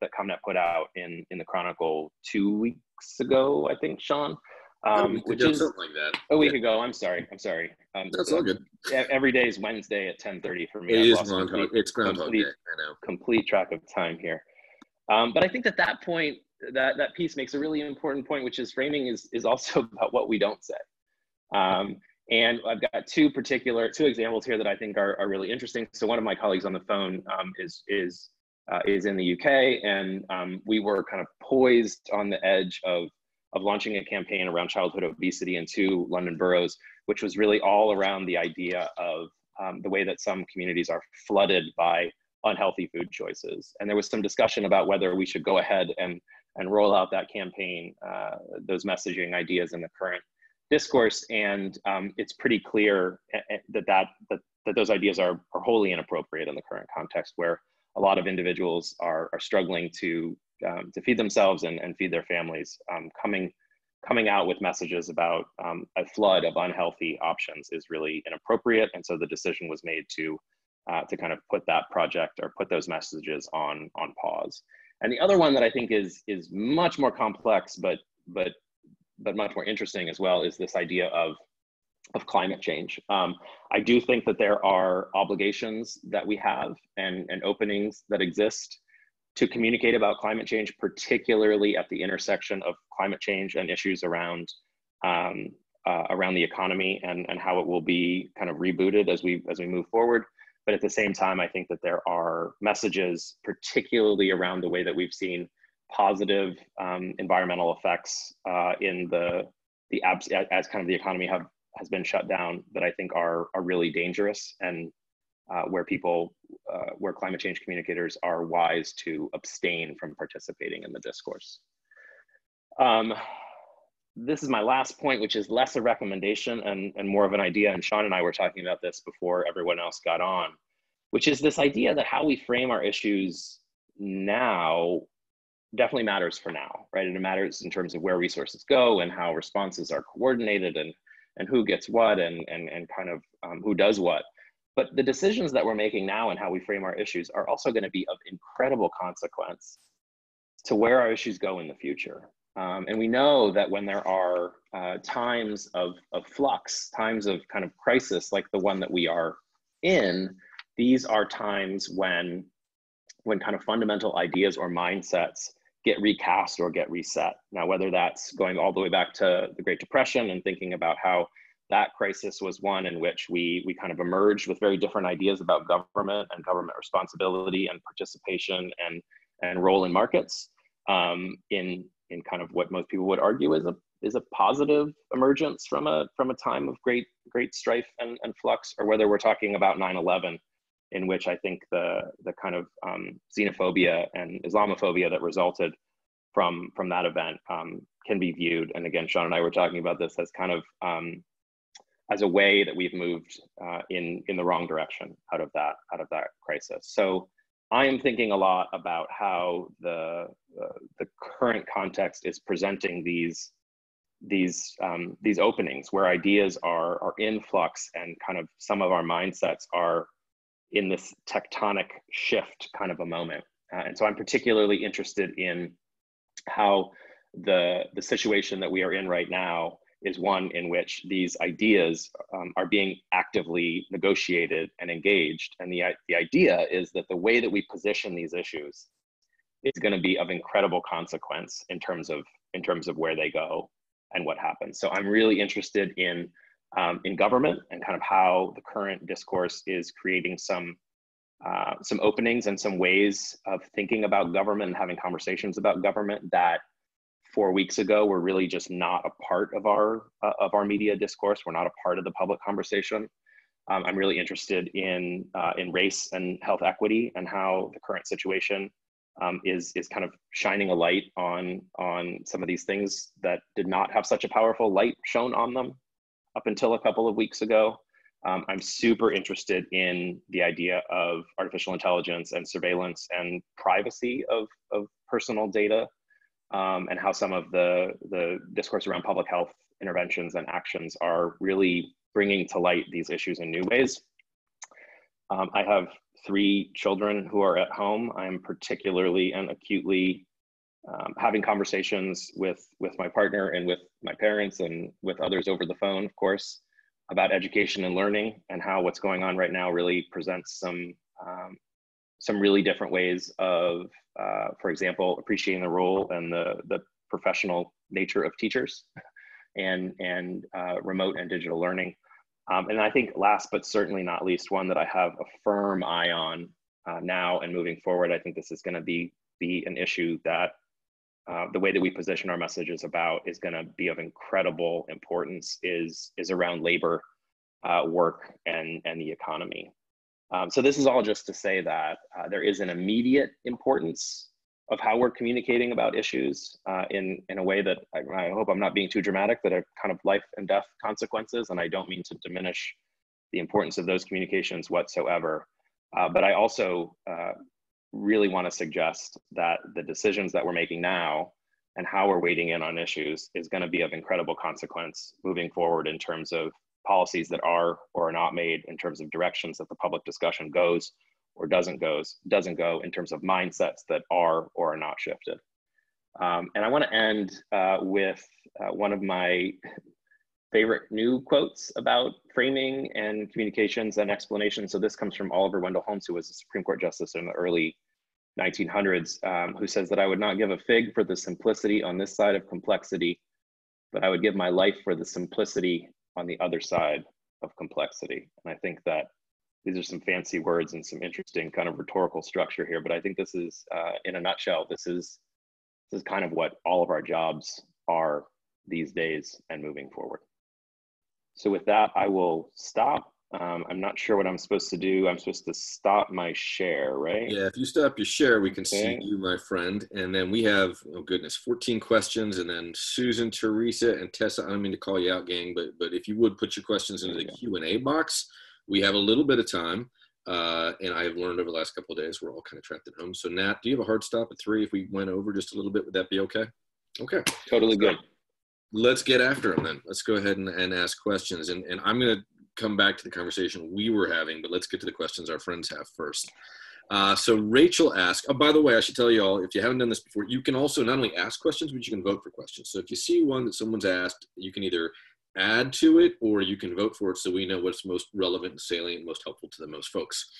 that ComNet put out in the Chronicle 2 weeks ago, I think, Sean. Which is something like that. A week ago. I'm sorry. That's all good. Every day is Wednesday at 10:30 for me. It's Groundhog Day. I know. Complete track of time here. But I think that point, that piece makes a really important point, which is framing is also about what we don't say. And I've got two examples here that I think are really interesting. So one of my colleagues on the phone is in the UK, and we were kind of poised on the edge of of launching a campaign around childhood obesity in 2 London boroughs, which was really all around the idea of the way that some communities are flooded by unhealthy food choices. And there was some discussion about whether we should go ahead and roll out that campaign, those messaging ideas in the current discourse. And it's pretty clear that those ideas are wholly inappropriate in the current context, where a lot of individuals are struggling to feed themselves and feed their families. Coming out with messages about a flood of unhealthy options is really inappropriate. And so the decision was made to kind of put that project or put those messages on pause. And the other one that I think is much more complex, but much more interesting as well, is this idea of climate change. I do think that there are obligations that we have and openings that exist to communicate about climate change, particularly at the intersection of climate change and issues around the economy and how it will be kind of rebooted as we move forward. But at the same time, I think that there are messages, particularly around the way that we've seen positive environmental effects in the as kind of the economy has been shut down, that I think are really dangerous, and where climate change communicators are wise to abstain from participating in the discourse. This is my last point, which is less a recommendation and more of an idea. And Sean and I were talking about this before everyone else got on, which is this idea that how we frame our issues now definitely matters for now, right? And it matters in terms of where resources go and how responses are coordinated and who gets what and kind of who does what. But the decisions that we're making now and how we frame our issues are also going to be of incredible consequence to where our issues go in the future. And we know that when there are times of flux, times of kind of crisis like the one that we are in, these are times when kind of fundamental ideas or mindsets get recast or get reset. Now, whether that's going all the way back to the Great Depression and thinking about how that crisis was one in which we kind of emerged with very different ideas about government and government responsibility and participation and role in markets, in kind of what most people would argue is a positive emergence from a time of great strife and flux, or whether we're talking about 9/11, in which I think the kind of xenophobia and Islamophobia that resulted from that event can be viewed. And again, Sean and I were talking about this as kind of as a way that we've moved in the wrong direction out of that crisis. So I am thinking a lot about how the current context is presenting these openings where ideas are in flux, and kind of some of our mindsets are in this tectonic shift kind of a moment. And so I'm particularly interested in how the situation that we are in right now is one in which these ideas are being actively negotiated and engaged. And the idea is that the way that we position these issues is going to be of incredible consequence in terms of where they go and what happens. So I'm really interested in government and kind of how the current discourse is creating some openings and some ways of thinking about government and having conversations about government that 4 weeks ago were really just not a part of our media discourse. We're not a part of the public conversation. I'm really interested in race and health equity and how the current situation is kind of shining a light on some of these things that did not have such a powerful light shown on them up until a couple of weeks ago. I'm super interested in the idea of artificial intelligence and surveillance and privacy of personal data. And how some of the discourse around public health interventions and actions are really bringing to light these issues in new ways. I have 3 children who are at home. I am particularly and acutely having conversations with my partner and with my parents and with others over the phone, of course, about education and learning and how what's going on right now really presents some really different ways of, for example, appreciating the role and the professional nature of teachers and remote and digital learning. And I think last but certainly not least, one that I have a firm eye on now and moving forward, I think this is gonna be an issue that the way that we position our messages about is going to be of incredible importance is around labor, work, and the economy. So this is all just to say that there is an immediate importance of how we're communicating about issues in a way that I hope I'm not being too dramatic, that are kind of life and death consequences. And I don't mean to diminish the importance of those communications whatsoever. But I also really want to suggest that the decisions that we're making now and how we're weighing in on issues is going to be of incredible consequence moving forward in terms of policies that are or are not made, in terms of directions that the public discussion goes or doesn't go, in terms of mindsets that are or are not shifted. And I want to end with one of my favorite new quotes about framing and communications and explanation. So this comes from Oliver Wendell Holmes, who was a Supreme Court justice in the early 1900s, who says that I would not give a fig for the simplicity on this side of complexity, but I would give my life for the simplicity on the other side of complexity. And I think that these are some fancy words and some interesting kind of rhetorical structure here, but I think this is, in a nutshell, this is kind of what all of our jobs are these days and moving forward. So with that, I will stop. I'm not sure what I'm supposed to do. I'm supposed to stop my share, right? Yeah, if you stop your share, we can see you, my friend. And then we have, oh goodness, 14 questions. And then Susan, Teresa, and Tessa, I don't mean to call you out, gang, but if you would put your questions into the Q&A box, we have a little bit of time. And I've learned over the last couple of days, we're all kind of trapped at home. So Nat, do you have a hard stop at 3? If we went over just a little bit, would that be okay? Okay. Totally good. Let's get after them then. Let's go ahead and ask questions. And I'm going to come back to the conversation we were having, but let's get to the questions our friends have first. So Rachel asked, oh, by the way, I should tell you all, if you haven't done this before, you can also not only ask questions, but you can vote for questions. So if you see one that someone's asked, you can either add to it or you can vote for it so we know what's most relevant and salient, most helpful to the most folks.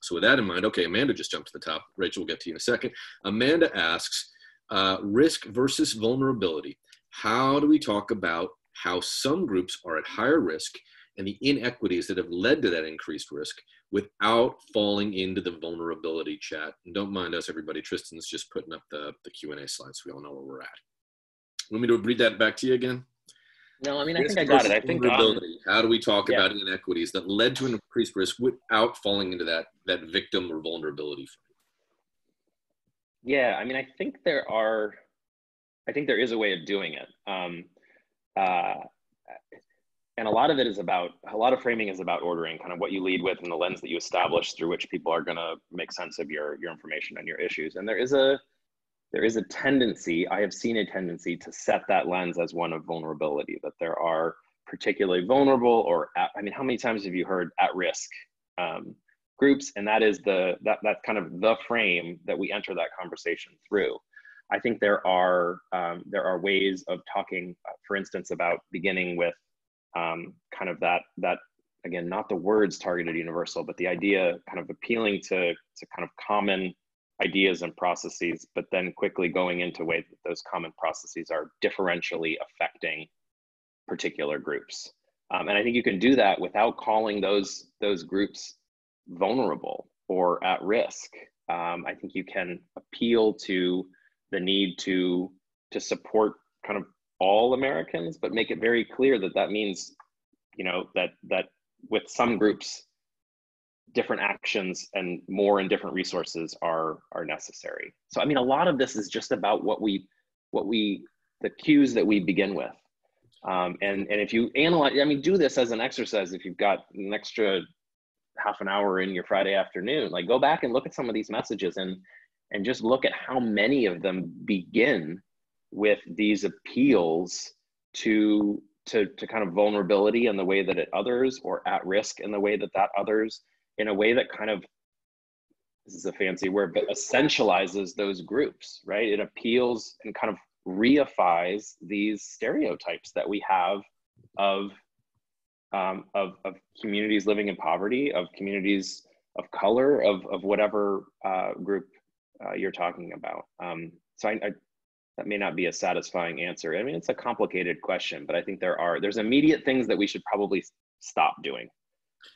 So with that in mind, okay, Amanda just jumped to the top. Rachel, we'll get to you in a second. Amanda asks, risk versus vulnerability. How do we talk about how some groups are at higher risk and the inequities that have led to that increased risk without falling into the vulnerability chat? And don't mind us, everybody. Tristan's just putting up the Q&A slides. We all know where we're at. Want me to read that back to you again? No, I mean, risk, I think I got it. I think how do we talk about inequities that led to an increased risk without falling into that victim or vulnerability frame? Yeah, I mean, I think there is a way of doing it. And a lot of framing is about ordering, kind of what you lead with and the lens that you establish through which people are going to make sense of your information and your issues. And there is a tendency, I have seen a tendency to set that lens as one of vulnerability, that there are particularly vulnerable how many times have you heard at risk groups? And that is that's kind of the frame that we enter that conversation through. I think there are ways of talking, for instance, about beginning with kind of that again, not the words targeted universal, but the idea, kind of appealing to kind of common ideas and processes, but then quickly going into ways that those common processes are differentially affecting particular groups. And I think you can do that without calling those groups vulnerable or at risk. I think you can appeal to the need to support kind of all Americans, but make it very clear that means, you know, that with some groups, different actions and more and different resources are necessary. So, I mean, a lot of this is just about the cues that we begin with. And if you analyze, I mean, do this as an exercise. If you've got an extra half an hour in your Friday afternoon, like go back and look at some of these messages and just look at how many of them begin with these appeals to kind of vulnerability in the way that it others, or at risk in the way that others, in a way that kind of, this is a fancy word, but essentializes those groups, right? It appeals and kind of reifies these stereotypes that we have of communities living in poverty, of communities of color, of whatever group you're talking about. So that may not be a satisfying answer. I mean, it's a complicated question, but I think there's immediate things that we should probably stop doing.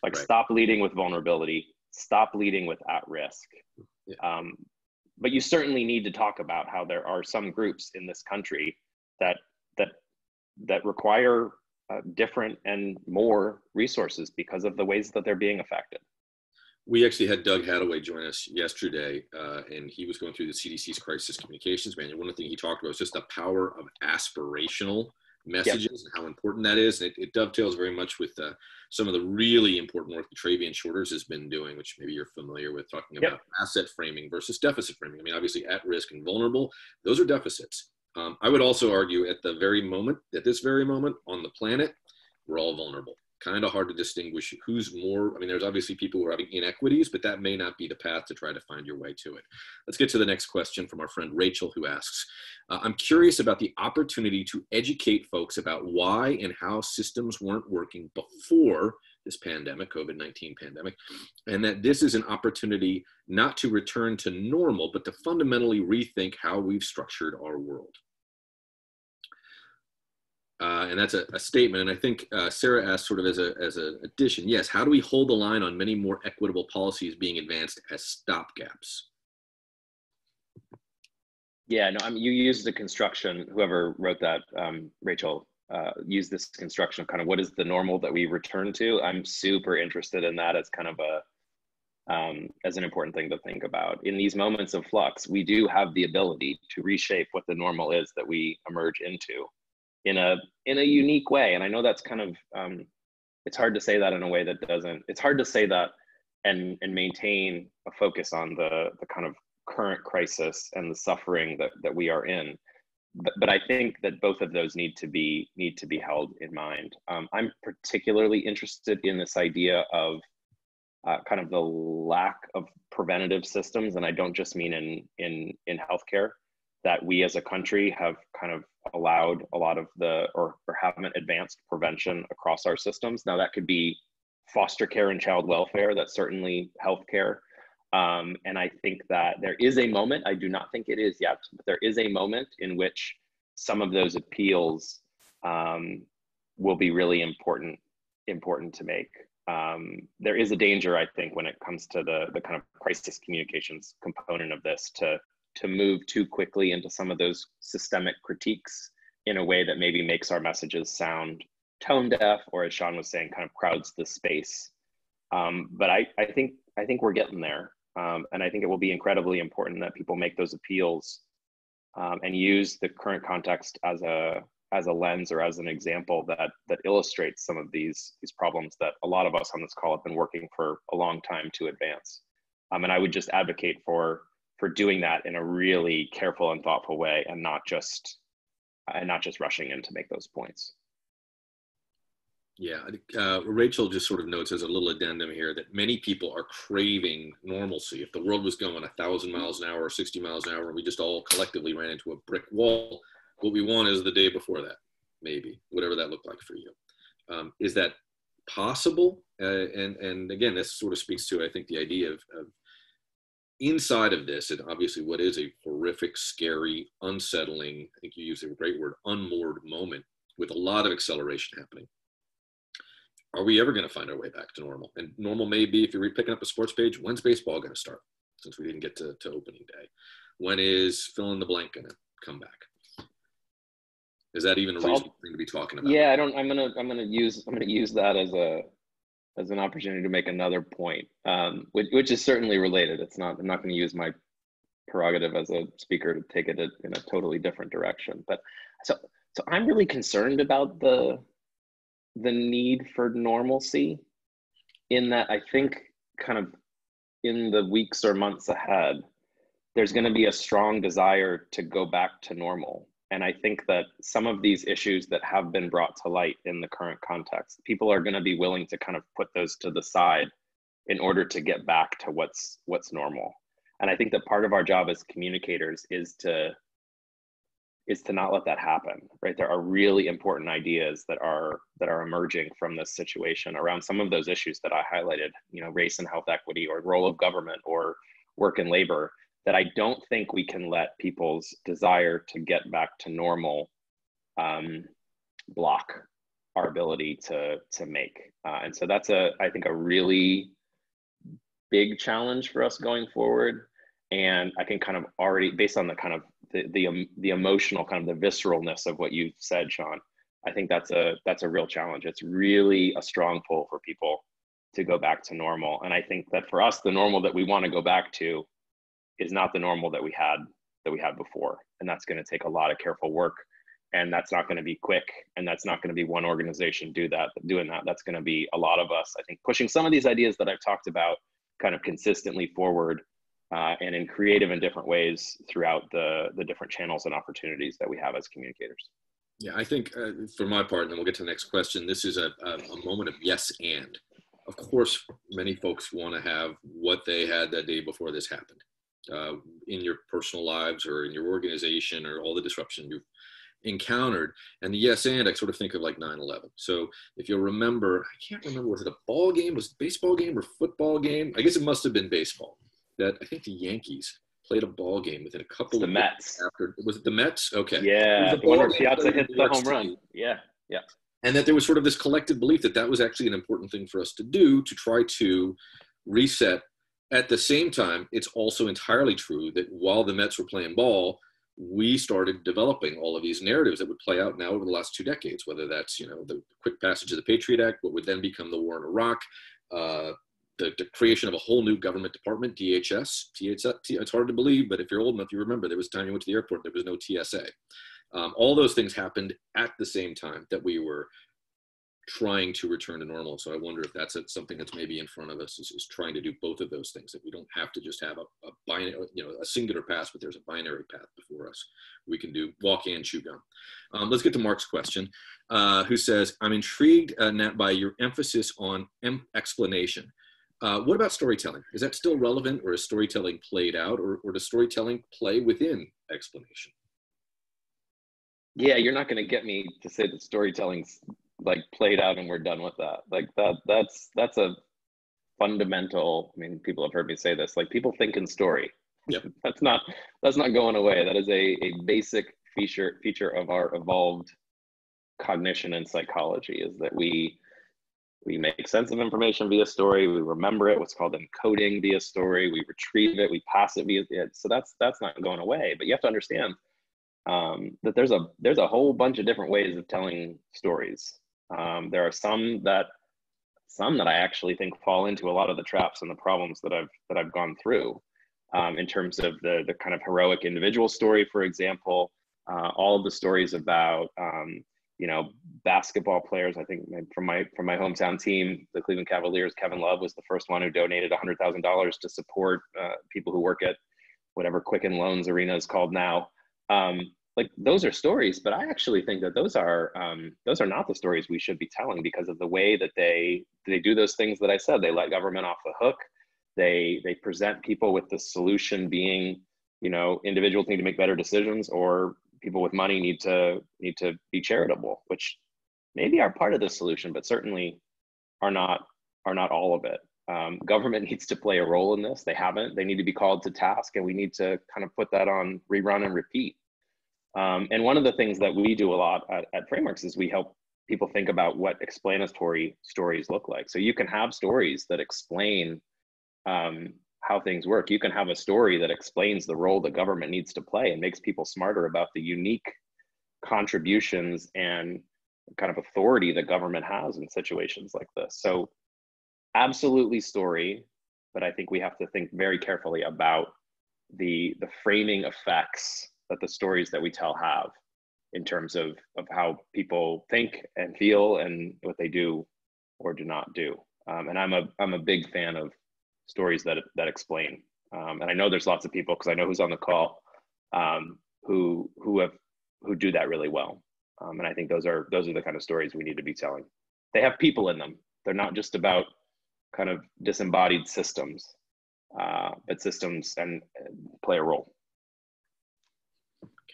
Like, right. Stop leading with vulnerability, stop leading with at risk. Yeah. But you certainly need to talk about how there are some groups in this country that require different and more resources because of the ways that they're being affected. We actually had Doug Hathaway join us yesterday, and he was going through the CDC's crisis communications manual. One of the things he talked about was just the power of aspirational messages and how important that is. And it dovetails very much with some of the really important work that Travian Shorters has been doing, which maybe you're familiar with, talking about asset framing versus deficit framing. I mean, obviously at-risk and vulnerable, those are deficits. I would also argue at this very moment on the planet, we're all vulnerable. Kind of hard to distinguish who's more. I mean, there's obviously people who are having inequities, but that may not be the path to try to find your way to it. Let's get to the next question from our friend Rachel, who asks, I'm curious about the opportunity to educate folks about why and how systems weren't working before this pandemic, COVID-19 pandemic, and that this is an opportunity not to return to normal, but to fundamentally rethink how we've structured our world. And that's a statement. And I think Sarah asked sort of as an addition, yes, how do we hold the line on many more equitable policies being advanced as stopgaps? Yeah, no, I mean, you used the construction, whoever wrote that, Rachel, used this construction of kind of what is the normal that we return to. I'm super interested in that as kind of as an important thing to think about. In these moments of flux, we do have the ability to reshape what the normal is that we emerge into. In a unique way. And I know that's kind of, it's hard to say that in a way that doesn't, it's hard to say that and maintain a focus on the kind of current crisis and the suffering that we are in. But I think that both of those need to be held in mind. I'm particularly interested in this idea of kind of the lack of preventative systems. And I don't just mean in healthcare, that we as a country have kind of allowed a lot of the, or haven't advanced prevention across our systems. Now that could be foster care and child welfare, that's certainly healthcare. And I think that there is a moment, I do not think it is yet, but there is a moment in which some of those appeals will be really important to make. There is a danger, I think, when it comes to the kind of crisis communications component of this to move too quickly into some of those systemic critiques in a way that maybe makes our messages sound tone deaf, or as Sean was saying, kind of crowds the space. But I think we're getting there. And I think it will be incredibly important that people make those appeals and use the current context as a lens or as an example that illustrates some of these problems that a lot of us on this call have been working for a long time to advance. And I would just advocate for doing that in a really careful and thoughtful way, and not just rushing in to make those points. Yeah, Rachel just sort of notes as a little addendum here that many people are craving normalcy. If the world was going 1,000 miles an hour or 60 miles an hour, and we just all collectively ran into a brick wall, what we want is the day before that, maybe, whatever that looked like for you. Is that possible? And again, this sort of speaks to, I think, the idea of inside of this, and obviously what is a horrific, scary, unsettling, I think you used a great word, unmoored moment with a lot of acceleration happening. Are we ever going to find our way back to normal? And normal may be, if you're picking up a sports page, when's baseball going to start? Since we didn't get to opening day. When is fill in the blank going to come back? Is that even a reasonable thing to be talking about? Yeah, I'm going to use that as an opportunity to make another point, which is certainly related. I'm not going to use my prerogative as a speaker to take it in a totally different direction. But so I'm really concerned about the need for normalcy, in that I think kind of in the weeks or months ahead, there's going to be a strong desire to go back to normal. And I think that some of these issues that have been brought to light in the current context, people are going to be willing to kind of put those to the side in order to get back to what's normal. And I think that part of our job as communicators is to not let that happen, right? There are really important ideas that are emerging from this situation around some of those issues that I highlighted, you know, race and health equity, or role of government, or work and labor, that I don't think we can let people's desire to get back to normal block our ability to make. And so that's I think a really big challenge for us going forward. And I can kind of already, based on the kind of the emotional, kind of the visceralness of what you said, Sean, I think that's a real challenge. It's really a strong pull for people to go back to normal. And I think that for us, the normal that we want to go back to is not the normal that we had before. And that's going to take a lot of careful work. And that's not going to be quick. And that's not going to be one organization doing that. That's going to be a lot of us, I think, pushing some of these ideas that I've talked about kind of consistently forward and in creative and different ways throughout the different channels and opportunities that we have as communicators. Yeah, I think for my part, and then we'll get to the next question, this is a moment of yes and. Of course, many folks want to have what they had that day before this happened in your personal lives or in your organization or all the disruption you've encountered. And the yes and, I sort of think of like 9/11. So if you'll remember, I can't remember, was it a ball game? Was it a baseball game or football game? I guess it must have been baseball. That I think the Yankees played a ball game within a couple of Mets. After, was it the Mets? Okay. Yeah. The one where Piazza hit the home run. Yeah. Yeah. And that there was sort of this collective belief that that was actually an important thing for us to do, to try to reset. At the same time, it's also entirely true that while the Mets were playing ball, we started developing all of these narratives that would play out now over the last 2 decades, whether that's, you know, the quick passage of the Patriot Act, what would then become the war in Iraq, the creation of a whole new government department, DHS. It's hard to believe, but if you're old enough, you remember there was a time you went to the airport, there was no TSA. All those things happened at the same time that we were trying to return to normal. So I wonder if that's something that's maybe in front of us, is trying to do both of those things, that we don't have to just have a binary, you know, a singular path, but there's a binary path before us. We can do walk and chew gum. Let's get to Mark's question, who says, I'm intrigued, Nat, by your emphasis on explanation. What about storytelling? Is that still relevant, or is storytelling played out, or does storytelling play within explanation? Yeah, you're not going to get me to say that storytelling's like played out and we're done with that. Like that's a fundamental, I mean, people have heard me say this, like people think in story. Yep. That's not going away. That is a basic feature of our evolved cognition and psychology, is that we make sense of information via story, we remember it, what's called encoding via story, we retrieve it, we pass it via it. So that's not going away, but you have to understand that there's a whole bunch of different ways of telling stories. There are some that I actually think fall into a lot of the traps and the problems that I've gone through in terms of the kind of heroic individual story, for example. All of the stories about you know, basketball players. I think from my hometown team, the Cleveland Cavaliers, Kevin Love was the first one who donated $100,000 to support people who work at whatever Quicken Loans Arena is called now. Like those are stories, but I actually think that those are not the stories we should be telling, because of the way that they do those things that I said. They let government off the hook. They present people with the solution being, you know, individuals need to make better decisions, or people with money need to be charitable, which maybe are part of the solution, but certainly are not all of it. Government needs to play a role in this. They haven't. They need to be called to task, and we need to kind of put that on rerun and repeat. And one of the things that we do a lot at Frameworks is we help people think about what explanatory stories look like. So you can have stories that explain how things work. You can have a story that explains the role the government needs to play and makes people smarter about the unique contributions and kind of authority the government has in situations like this. So absolutely story, but I think we have to think very carefully about the framing effects that the stories that we tell have in terms of how people think and feel and what they do or do not do. And I'm a big fan of stories that explain. And I know there's lots of people, because I know who's on the call, who do that really well. And I think those are the kind of stories we need to be telling. They have people in them. They're not just about kind of disembodied systems, but systems and play a role.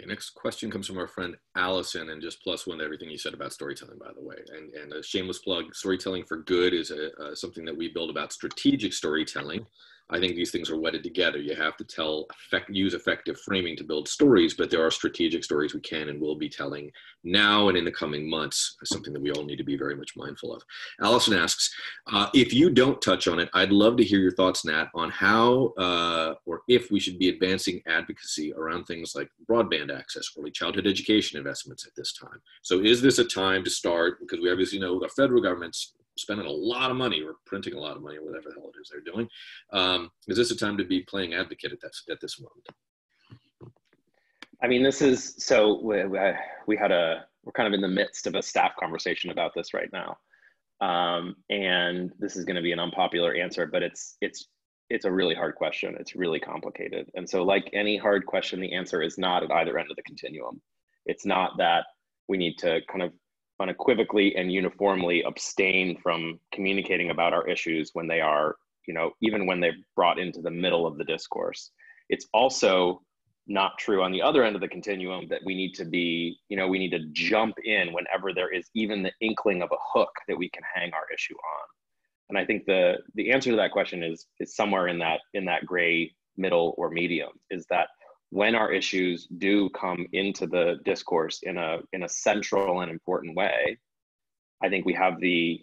Okay, next question comes from our friend Allison, and just plus one to everything you said about storytelling, by the way, and a shameless plug, Storytelling for Good is something that we build about strategic storytelling. I think these things are wedded together. You have to use effective framing to build stories, but there are strategic stories we can and will be telling now and in the coming months, something that we all need to be very much mindful of. Allison asks, if you don't touch on it, I'd love to hear your thoughts, Nat, on how or if we should be advancing advocacy around things like broadband access, early childhood education investments at this time. So is this a time to start? Because we obviously know the federal government's spending a lot of money or printing a lot of money or whatever the hell it is they're doing. Is this a time to be playing advocate at this moment? I mean, this is, so we had a, we're kind of in the midst of a staff conversation about this right now. And this is gonna be an unpopular answer, but it's a really hard question. It's really complicated. And so like any hard question, the answer is not at either end of the continuum. It's not that we need to kind of unequivocally and uniformly abstain from communicating about our issues when they are, you know, even when they're brought into the middle of the discourse. It's also not true on the other end of the continuum that we need to be, you know, we need to jump in whenever there is even the inkling of a hook that we can hang our issue on. And I think the answer to that question is somewhere in that gray middle or medium, is that when our issues do come into the discourse in a central and important way, I think we have the,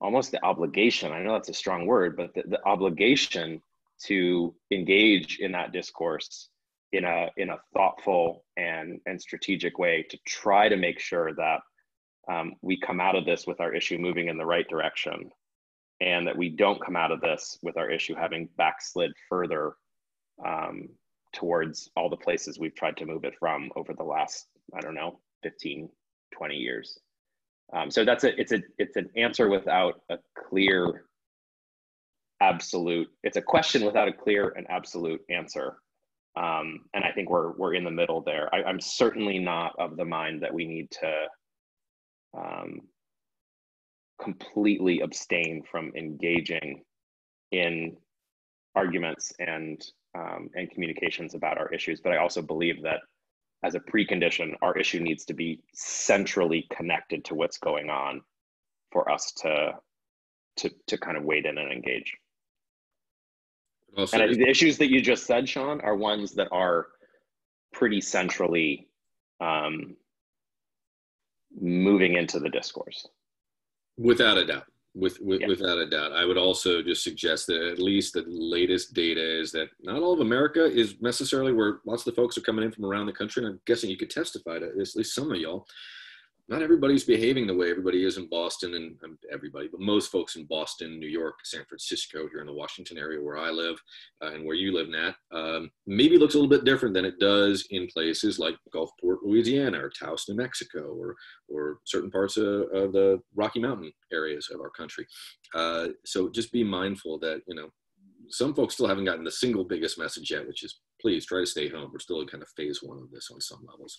almost the obligation, I know that's a strong word, but the obligation to engage in that discourse in a thoughtful and strategic way to try to make sure that we come out of this with our issue moving in the right direction, and that we don't come out of this with our issue having backslid further towards all the places we've tried to move it from over the last, I don't know, 15, 20 years. So that's it's an answer without a clear absolute, it's a question without a clear and absolute answer. And I think we're in the middle there. I'm certainly not of the mind that we need to completely abstain from engaging in arguments and communications about our issues. But I also believe that as a precondition, our issue needs to be centrally connected to what's going on for us to kind of wade in and engage. Also, and I think the issues that you just said, Sean, are ones that are pretty centrally moving into the discourse. Without a doubt. Without a doubt. I would also just suggest that at least the latest data is that not all of America is necessarily, where lots of the folks are coming in from around the country, and I'm guessing you could testify to this, at least some of y'all, not everybody's behaving the way everybody is in Boston, and everybody, but most folks in Boston, New York, San Francisco, here in the Washington area where I live and where you live, Nat, maybe looks a little bit different than it does in places like Gulfport, Louisiana, or Taos, New Mexico, or certain parts of the Rocky Mountain areas of our country. So just be mindful that, you know, some folks still haven't gotten the single biggest message yet, which is please try to stay home. We're still in kind of phase one of this on some levels.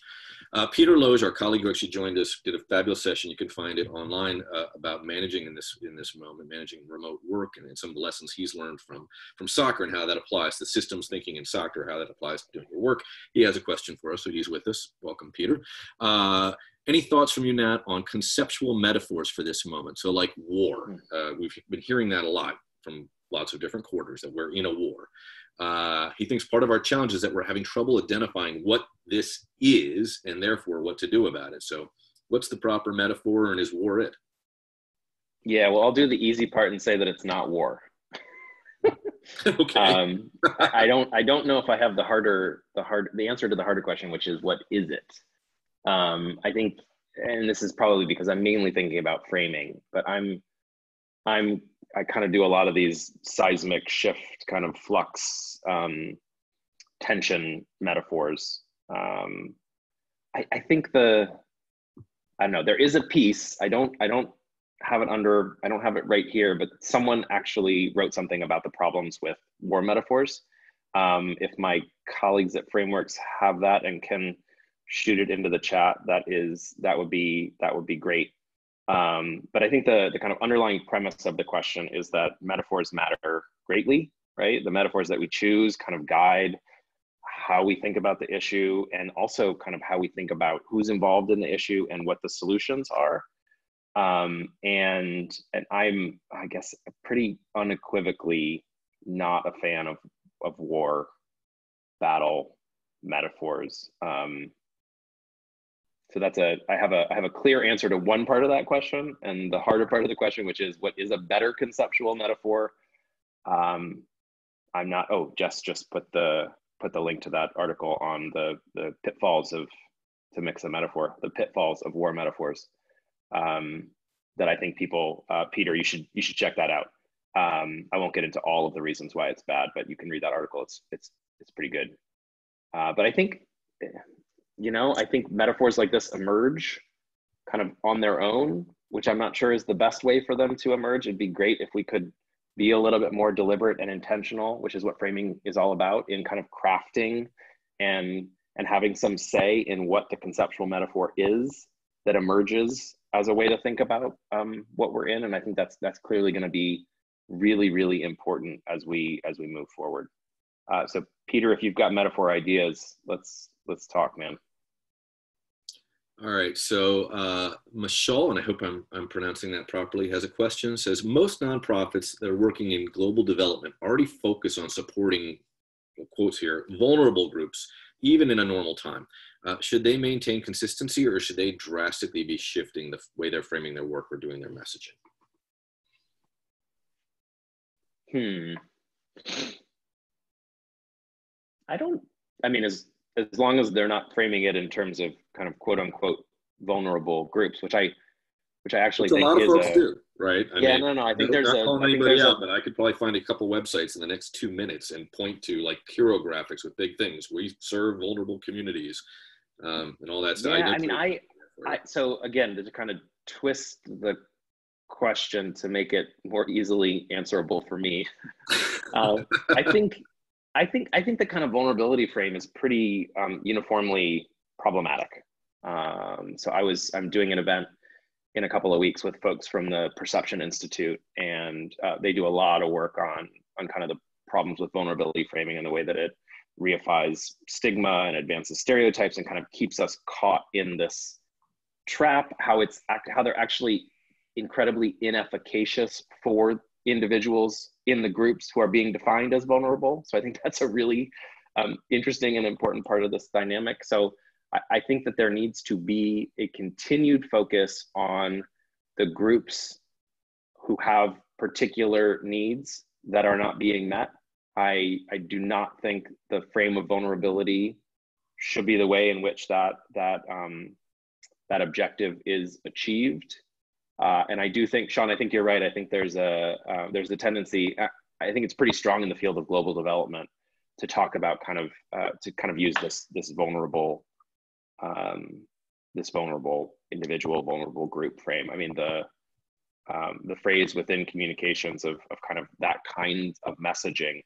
Peter Loge, our colleague who actually joined us, did a fabulous session. You can find it online about managing in this moment, managing remote work, and some of the lessons he's learned from soccer and how that applies to systems thinking in soccer, how that applies to doing your work. He has a question for us, so he's with us. Welcome, Peter. Any thoughts from you, Nat, on conceptual metaphors for this moment? So like war, we've been hearing that a lot from lots of different quarters, that we're in a war. He thinks part of our challenge is that we're having trouble identifying what this is and therefore what to do about it. So what's the proper metaphor, and is war it? Yeah, well, I'll do the easy part and say that it's not war. Okay. I don't know if I have the answer to the harder question, which is what is it? I think, and this is probably because I'm mainly thinking about framing, but I kind of do a lot of these seismic shift kind of flux tension metaphors. I think I don't know, there is a piece, I don't have it right here, but someone actually wrote something about the problems with war metaphors. If my colleagues at Frameworks have that and can shoot it into the chat, that would be great. But I think the kind of underlying premise of the question is that metaphors matter greatly, right? The metaphors that we choose kind of guide how we think about the issue, and also kind of how we think about who's involved in the issue and what the solutions are. And I guess, pretty unequivocally not a fan of war, battle metaphors. So that's I have a clear answer to one part of that question, and the harder part of the question, which is what is a better conceptual metaphor? I'm not. Oh, Jess just put the link to that article on the pitfalls of, to mix a metaphor, the pitfalls of war metaphors. That I think people, Peter, you should check that out. I won't get into all of the reasons why it's bad, but you can read that article. It's pretty good. But I think, you know, I think metaphors like this emerge kind of on their own, which I'm not sure is the best way for them to emerge. It'd be great if we could be a little bit more deliberate and intentional, which is what framing is all about, in kind of crafting and having some say in what the conceptual metaphor is that emerges as a way to think about what we're in. And I think that's clearly going to be really, really important as we move forward. So Peter, if you've got metaphor ideas, let's talk, man. All right, so Michelle, and I hope I'm pronouncing that properly, has a question. Says, most nonprofits that are working in global development already focus on supporting, quotes here, vulnerable groups, even in a normal time. Should they maintain consistency, or should they drastically be shifting the way they're framing their work or doing their messaging? I mean, as long as they're not framing it in terms of kind of quote unquote vulnerable groups, which I actually think a lot of folks do, right? Yeah, no, I think there's a, but I could probably find a couple websites in the next 2 minutes and point to like hero graphics with big things. We serve vulnerable communities, and all that stuff. Yeah, I mean, I so again, to kind of twist the question to make it more easily answerable for me, I think the kind of vulnerability frame is pretty uniformly problematic. So I'm doing an event in a couple of weeks with folks from the Perception Institute, and they do a lot of work on kind of the problems with vulnerability framing and the way that it reifies stigma and advances stereotypes and kind of keeps us caught in this trap, how they're actually incredibly inefficacious for individuals in the groups who are being defined as vulnerable. So I think that's a really interesting and important part of this dynamic. So I think that there needs to be a continued focus on the groups who have particular needs that are not being met. I do not think the frame of vulnerability should be the way in which that objective is achieved. And I do think, Sean, I think you're right. I think there's a tendency, I think it's pretty strong in the field of global development, to talk about to use this vulnerable individual, vulnerable group frame. I mean, the phrase within communications of kind of that kind of messaging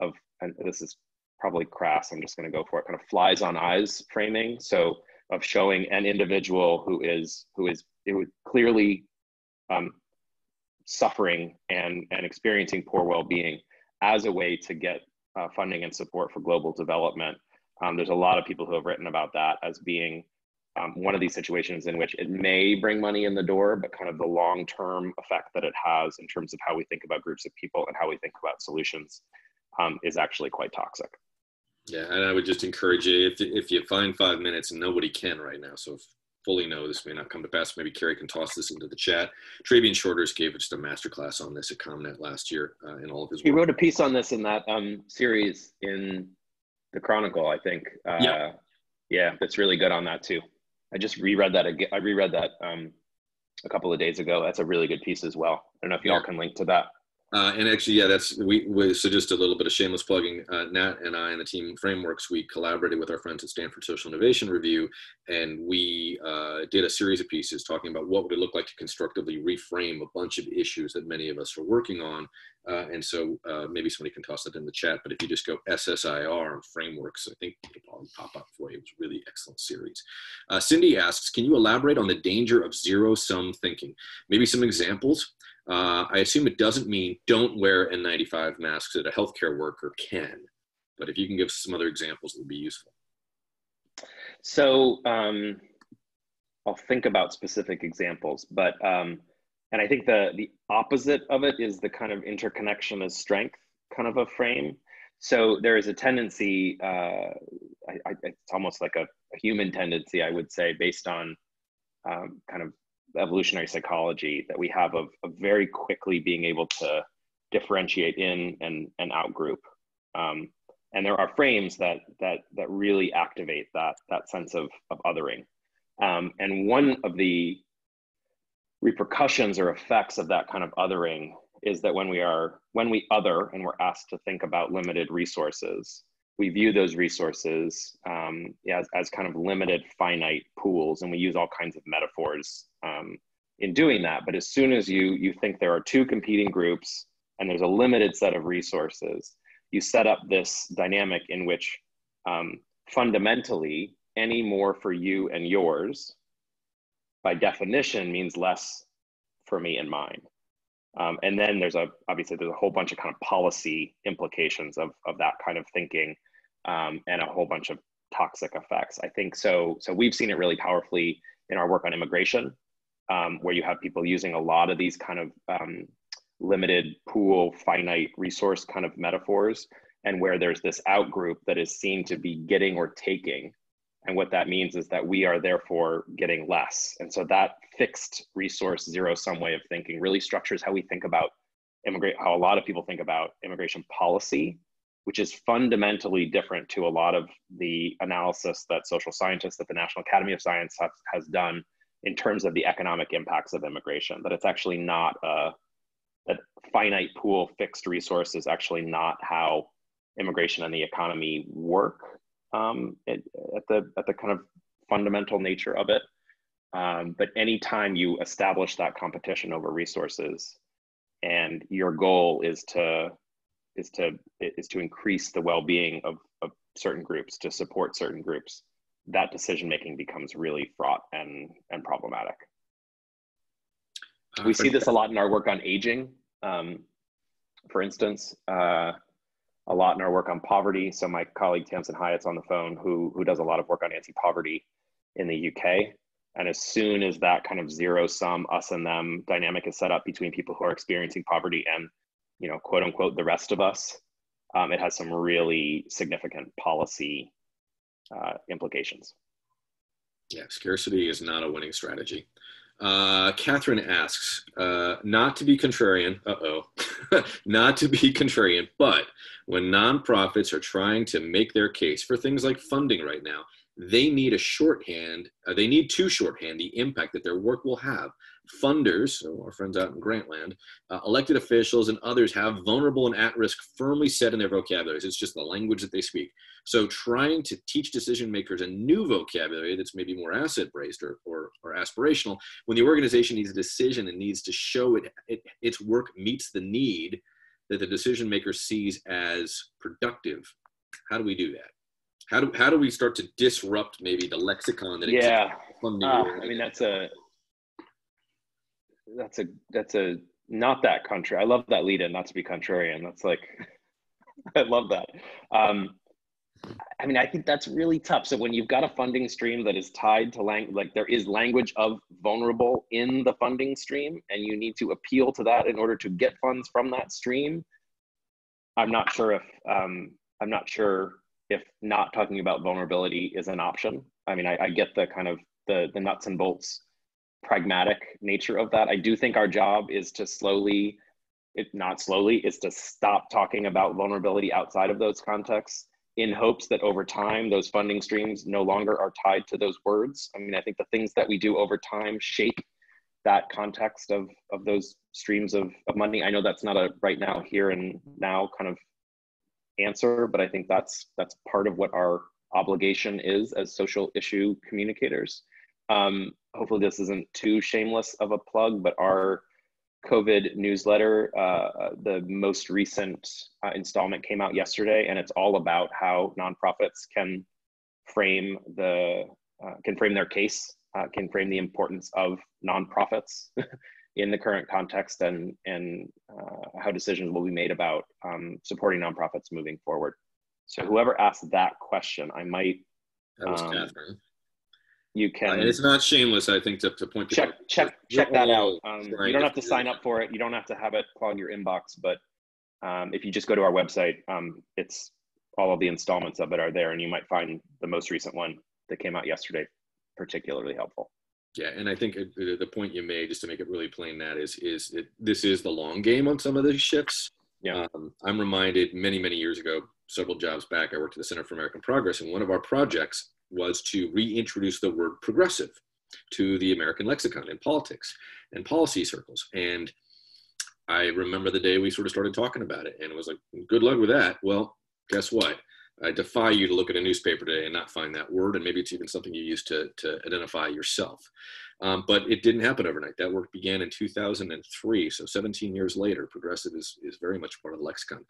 of, and this is probably crass, I'm just going to go for it, kind of flies on eyes framing. So of showing an individual who is it would clearly suffering and experiencing poor well-being as a way to get funding and support for global development. There's a lot of people who have written about that as being one of these situations in which it may bring money in the door, but kind of the long-term effect that it has in terms of how we think about groups of people and how we think about solutions is actually quite toxic. Yeah, and I would just encourage you, if you find 5 minutes, and nobody can right now, so fully know this may not come to pass. Maybe Carrie can toss this into the chat. Travian Shorters gave just a masterclass on this at ComNet last year in all of his work. He wrote a piece on this in that series in the Chronicle, I think. Yeah, that's really good on that too. I just reread that again. I reread that a couple of days ago. That's a really good piece as well. I don't know if y'all can link to that. And actually, yeah, that's so just a little bit of shameless plugging. Nat and I and the team Frameworks, we collaborated with our friends at Stanford Social Innovation Review, and we did a series of pieces talking about what would it look like to constructively reframe a bunch of issues that many of us were working on. And so maybe somebody can toss that in the chat, but if you just go SSIR and Frameworks, I think it'll probably pop up for you. It was a really excellent series. Cindy asks, can you elaborate on the danger of zero-sum thinking? Maybe some examples? I assume it doesn't mean don't wear N95 masks that a healthcare worker can, but if you can give some other examples, it would be useful. So I'll think about specific examples, but and I think the opposite of it is the kind of interconnection as strength kind of a frame. So there is a tendency, it's almost like a human tendency, I would say, based on kind of evolutionary psychology that we have of very quickly being able to differentiate in and out group. And there are frames that really activate that sense of othering. And one of the repercussions or effects of that kind of othering is that when we other and we're asked to think about limited resources, we view those resources as kind of limited, finite pools, and we use all kinds of metaphors in doing that. But as soon as you think there are two competing groups and there's a limited set of resources, you set up this dynamic in which fundamentally any more for you and yours by definition means less for me and mine. And then there's a whole bunch of kind of policy implications of that kind of thinking and a whole bunch of toxic effects, I think. So we've seen it really powerfully in our work on immigration, where you have people using a lot of these kind of limited pool, finite resource kind of metaphors, and where there's this out group that is seen to be getting or taking. And what that means is that we are therefore getting less. And so that fixed resource zero-sum way of thinking really structures how we think about how a lot of people think about immigration policy, which is fundamentally different to a lot of the analysis that social scientists at the National Academy of Science has done in terms of the economic impacts of immigration, that it's actually not that finite pool fixed resource is actually not how immigration and the economy work. At the kind of fundamental nature of it. But anytime you establish that competition over resources, and your goal is to increase the well-being of certain groups, to support certain groups, that decision-making becomes really fraught and problematic. We see this a lot in our work on aging, for instance. A lot in our work on poverty. So my colleague Tamsin Hyatt's on the phone, who does a lot of work on anti-poverty in the UK. And as soon as that kind of zero-sum us and them dynamic is set up between people who are experiencing poverty and, you know, quote unquote, the rest of us, it has some really significant policy implications. Yeah, scarcity is not a winning strategy. Catherine asks, not to be contrarian, not to be contrarian, but when nonprofits are trying to make their case for things like funding right now, they need to shorthand the impact that their work will have. Funders, so our friends out in Grantland, elected officials and others have vulnerable and at-risk firmly said in their vocabularies. It's just the language that they speak. So trying to teach decision makers a new vocabulary that's maybe more asset-based or aspirational, when the organization needs a decision and needs to show its work meets the need that the decision maker sees as productive. How do we do that? How do we start to disrupt maybe the lexicon that exists? Yeah, I mean, that's a not that country. I love that lead in, not to be contrarian. That's like, I love that. I mean, I think that's really tough. So when you've got a funding stream that is tied to language, like there is language of vulnerable in the funding stream, and you need to appeal to that in order to get funds from that stream. I'm not sure if not talking about vulnerability is an option. I mean, I get the kind of the nuts and bolts pragmatic nature of that. I do think our job is to slowly, stop talking about vulnerability outside of those contexts in hopes that over time, those funding streams no longer are tied to those words. I mean, I think the things that we do over time shape that context of those streams of money. I know that's not a right now, here and now kind of answer, but I think that's part of what our obligation is as social issue communicators. Hopefully this isn't too shameless of a plug, but our COVID newsletter, the most recent installment came out yesterday, and it's all about how nonprofits can frame their case, can frame the importance of nonprofits in the current context, and how decisions will be made about supporting nonprofits moving forward. So whoever asked that question, I might. That was Catherine. You can. And it's not shameless, I think, to point people out. Check that out. You don't have to sign up for it. You don't have to have it clog your inbox, but If you just go to our website, it's all of the installments of it are there, and you might find the most recent one that came out yesterday particularly helpful. Yeah, and I think the point you made, just to make it really plain, Nat, is this is the long game on some of these shifts. Yeah. I'm reminded many years ago, several jobs back, I worked at the Center for American Progress, and one of our projects was to reintroduce the word progressive to the American lexicon in politics and policy circles. And I remember the day we sort of started talking about it, and it was like, good luck with that. Well, guess what? I defy you to look at a newspaper today and not find that word, and maybe it's even something you use to identify yourself. But it didn't happen overnight. That work began in 2003, so 17 years later, progressive is very much part of the lexicon.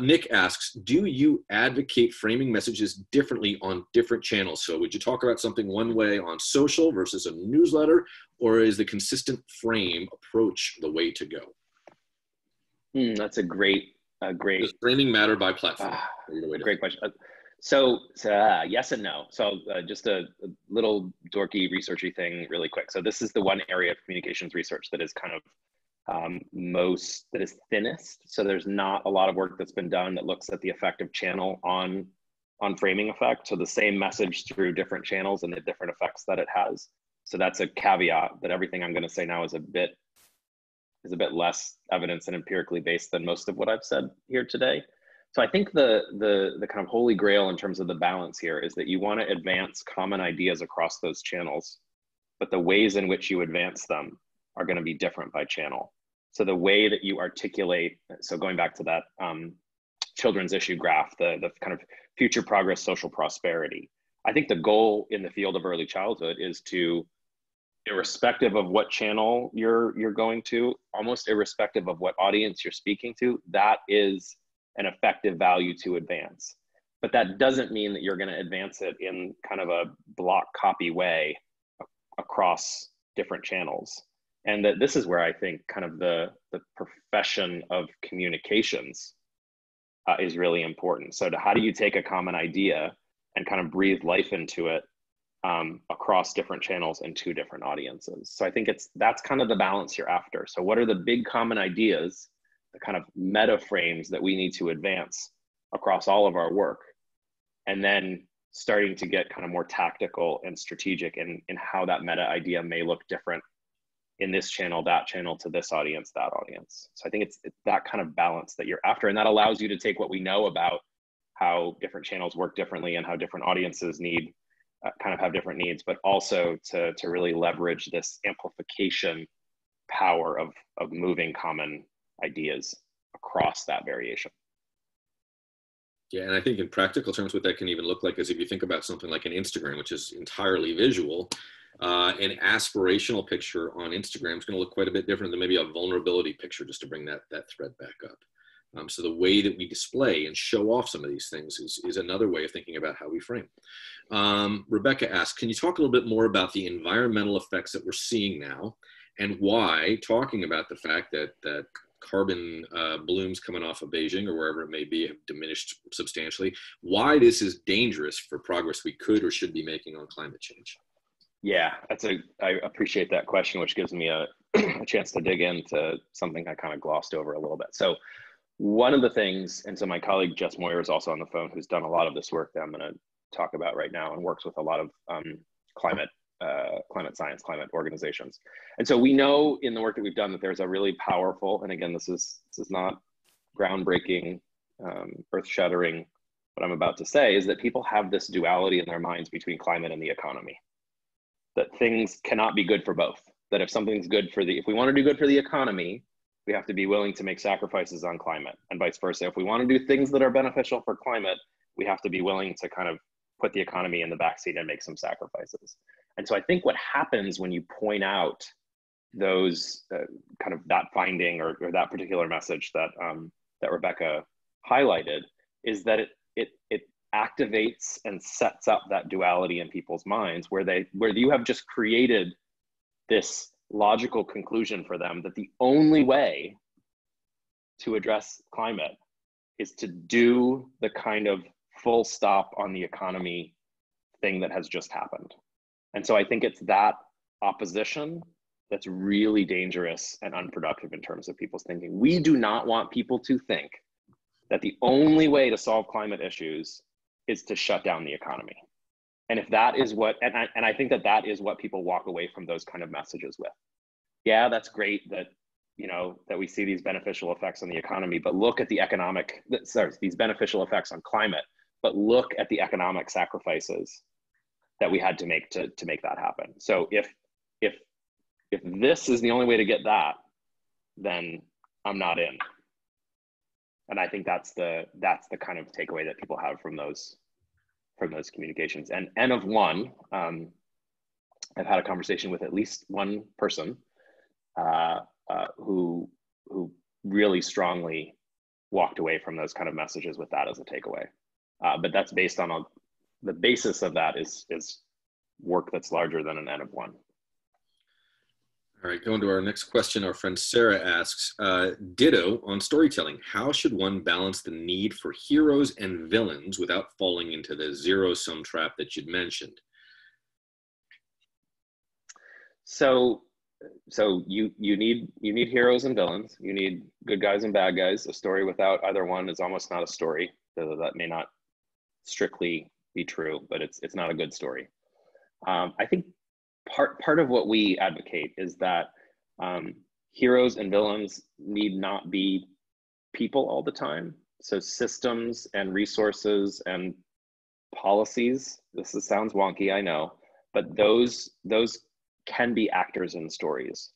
Nick asks, do you advocate framing messages differently on different channels? So would you talk about something one way on social versus a newsletter, or is the consistent frame approach the way to go? That's a great. Does framing matter by platform? Great question. So yes and no. So just a little dorky researchy thing really quick. So this is the one area of communications research that is kind of that is thinnest. So there's not a lot of work that's been done that looks at the effect of channel on framing effect. So the same message through different channels and the different effects that it has. So that's a caveat that everything I'm going to say now is a bit less evidence and empirically based than most of what I've said here today. So I think the kind of holy grail in terms of the balance here is that you want to advance common ideas across those channels, but the ways in which you advance them are going to be different by channel. So the way that you articulate, so going back to that children's issue graph, the kind of future progress, social prosperity. I think the goal in the field of early childhood is to, irrespective of what channel you're going to, almost irrespective of what audience you're speaking to, that is an effective value to advance. But that doesn't mean that you're going to advance it in kind of a block copy way across different channels. And that this is where I think kind of the profession of communications is really important. So how do you take a common idea and kind of breathe life into it across different channels and to different audiences? So I think that's kind of the balance you're after. So what are the big common ideas, the kind of meta frames that we need to advance across all of our work, and then starting to get kind of more tactical and strategic in how that meta idea may look different in this channel, that channel, to this audience, that audience. So I think it's that kind of balance that you're after, and that allows you to take what we know about how different channels work differently and how different audiences need kind of have different needs, but also to really leverage this amplification power of moving common ideas across that variation. Yeah, and I think in practical terms, what that can even look like is if you think about something like an Instagram, which is entirely visual, an aspirational picture on Instagram is going to look quite a bit different than maybe a vulnerability picture, just to bring that thread back up. So the way that we display and show off some of these things is another way of thinking about how we frame. Rebecca asks, can you talk a little bit more about the environmental effects that we're seeing now and why talking about the fact that carbon blooms coming off of Beijing or wherever it may be have diminished substantially, why this is dangerous for progress we could or should be making on climate change? Yeah, I appreciate that question, which gives me a chance to dig into something I kind of glossed over a little bit. So one of the things, and so my colleague Jess Moyer is also on the phone, who's done a lot of this work that I'm going to talk about right now and works with a lot of climate organizations. And so we know in the work that we've done that there's a really powerful, and again, this is not groundbreaking, earth-shattering, what I'm about to say is that people have this duality in their minds between climate and the economy, that things cannot be good for both, that if something's good for if we want to do good for the economy, we have to be willing to make sacrifices on climate, and vice versa. If we want to do things that are beneficial for climate, we have to be willing to kind of put the economy in the backseat and make some sacrifices. And so I think what happens when you point out those kind of that finding or that particular message that Rebecca highlighted is that it activates and sets up that duality in people's minds where you have just created this logical conclusion for them that the only way to address climate is to do the kind of full stop on the economy thing that has just happened. And so I think it's that opposition that's really dangerous and unproductive in terms of people's thinking. We do not want people to think that the only way to solve climate issues is to shut down the economy. And if that is what, and I think that that is what people walk away from those kind of messages with. Yeah, that's great that, you know, that we see these beneficial effects on the economy, but look at the economic, sorry, these beneficial effects on climate, but look at the economic sacrifices that we had to make to make that happen. So if this is the only way to get that, then I'm not in. And I think that's the kind of takeaway that people have from those communications. And N of one, I've had a conversation with at least one person who really strongly walked away from those kind of messages with that as a takeaway. But that's based on the basis of that is work that's larger than an N of one. All right, going to our next question, our friend Sarah asks, ditto on storytelling. How should one balance the need for heroes and villains without falling into the zero-sum trap that you'd mentioned? So you need heroes and villains. You need good guys and bad guys. A story without either one is almost not a story. So that may not strictly be true, but it's not a good story. I think Part of what we advocate is that heroes and villains need not be people all the time. So systems and resources and policies, this sounds wonky, I know, but those can be actors in stories.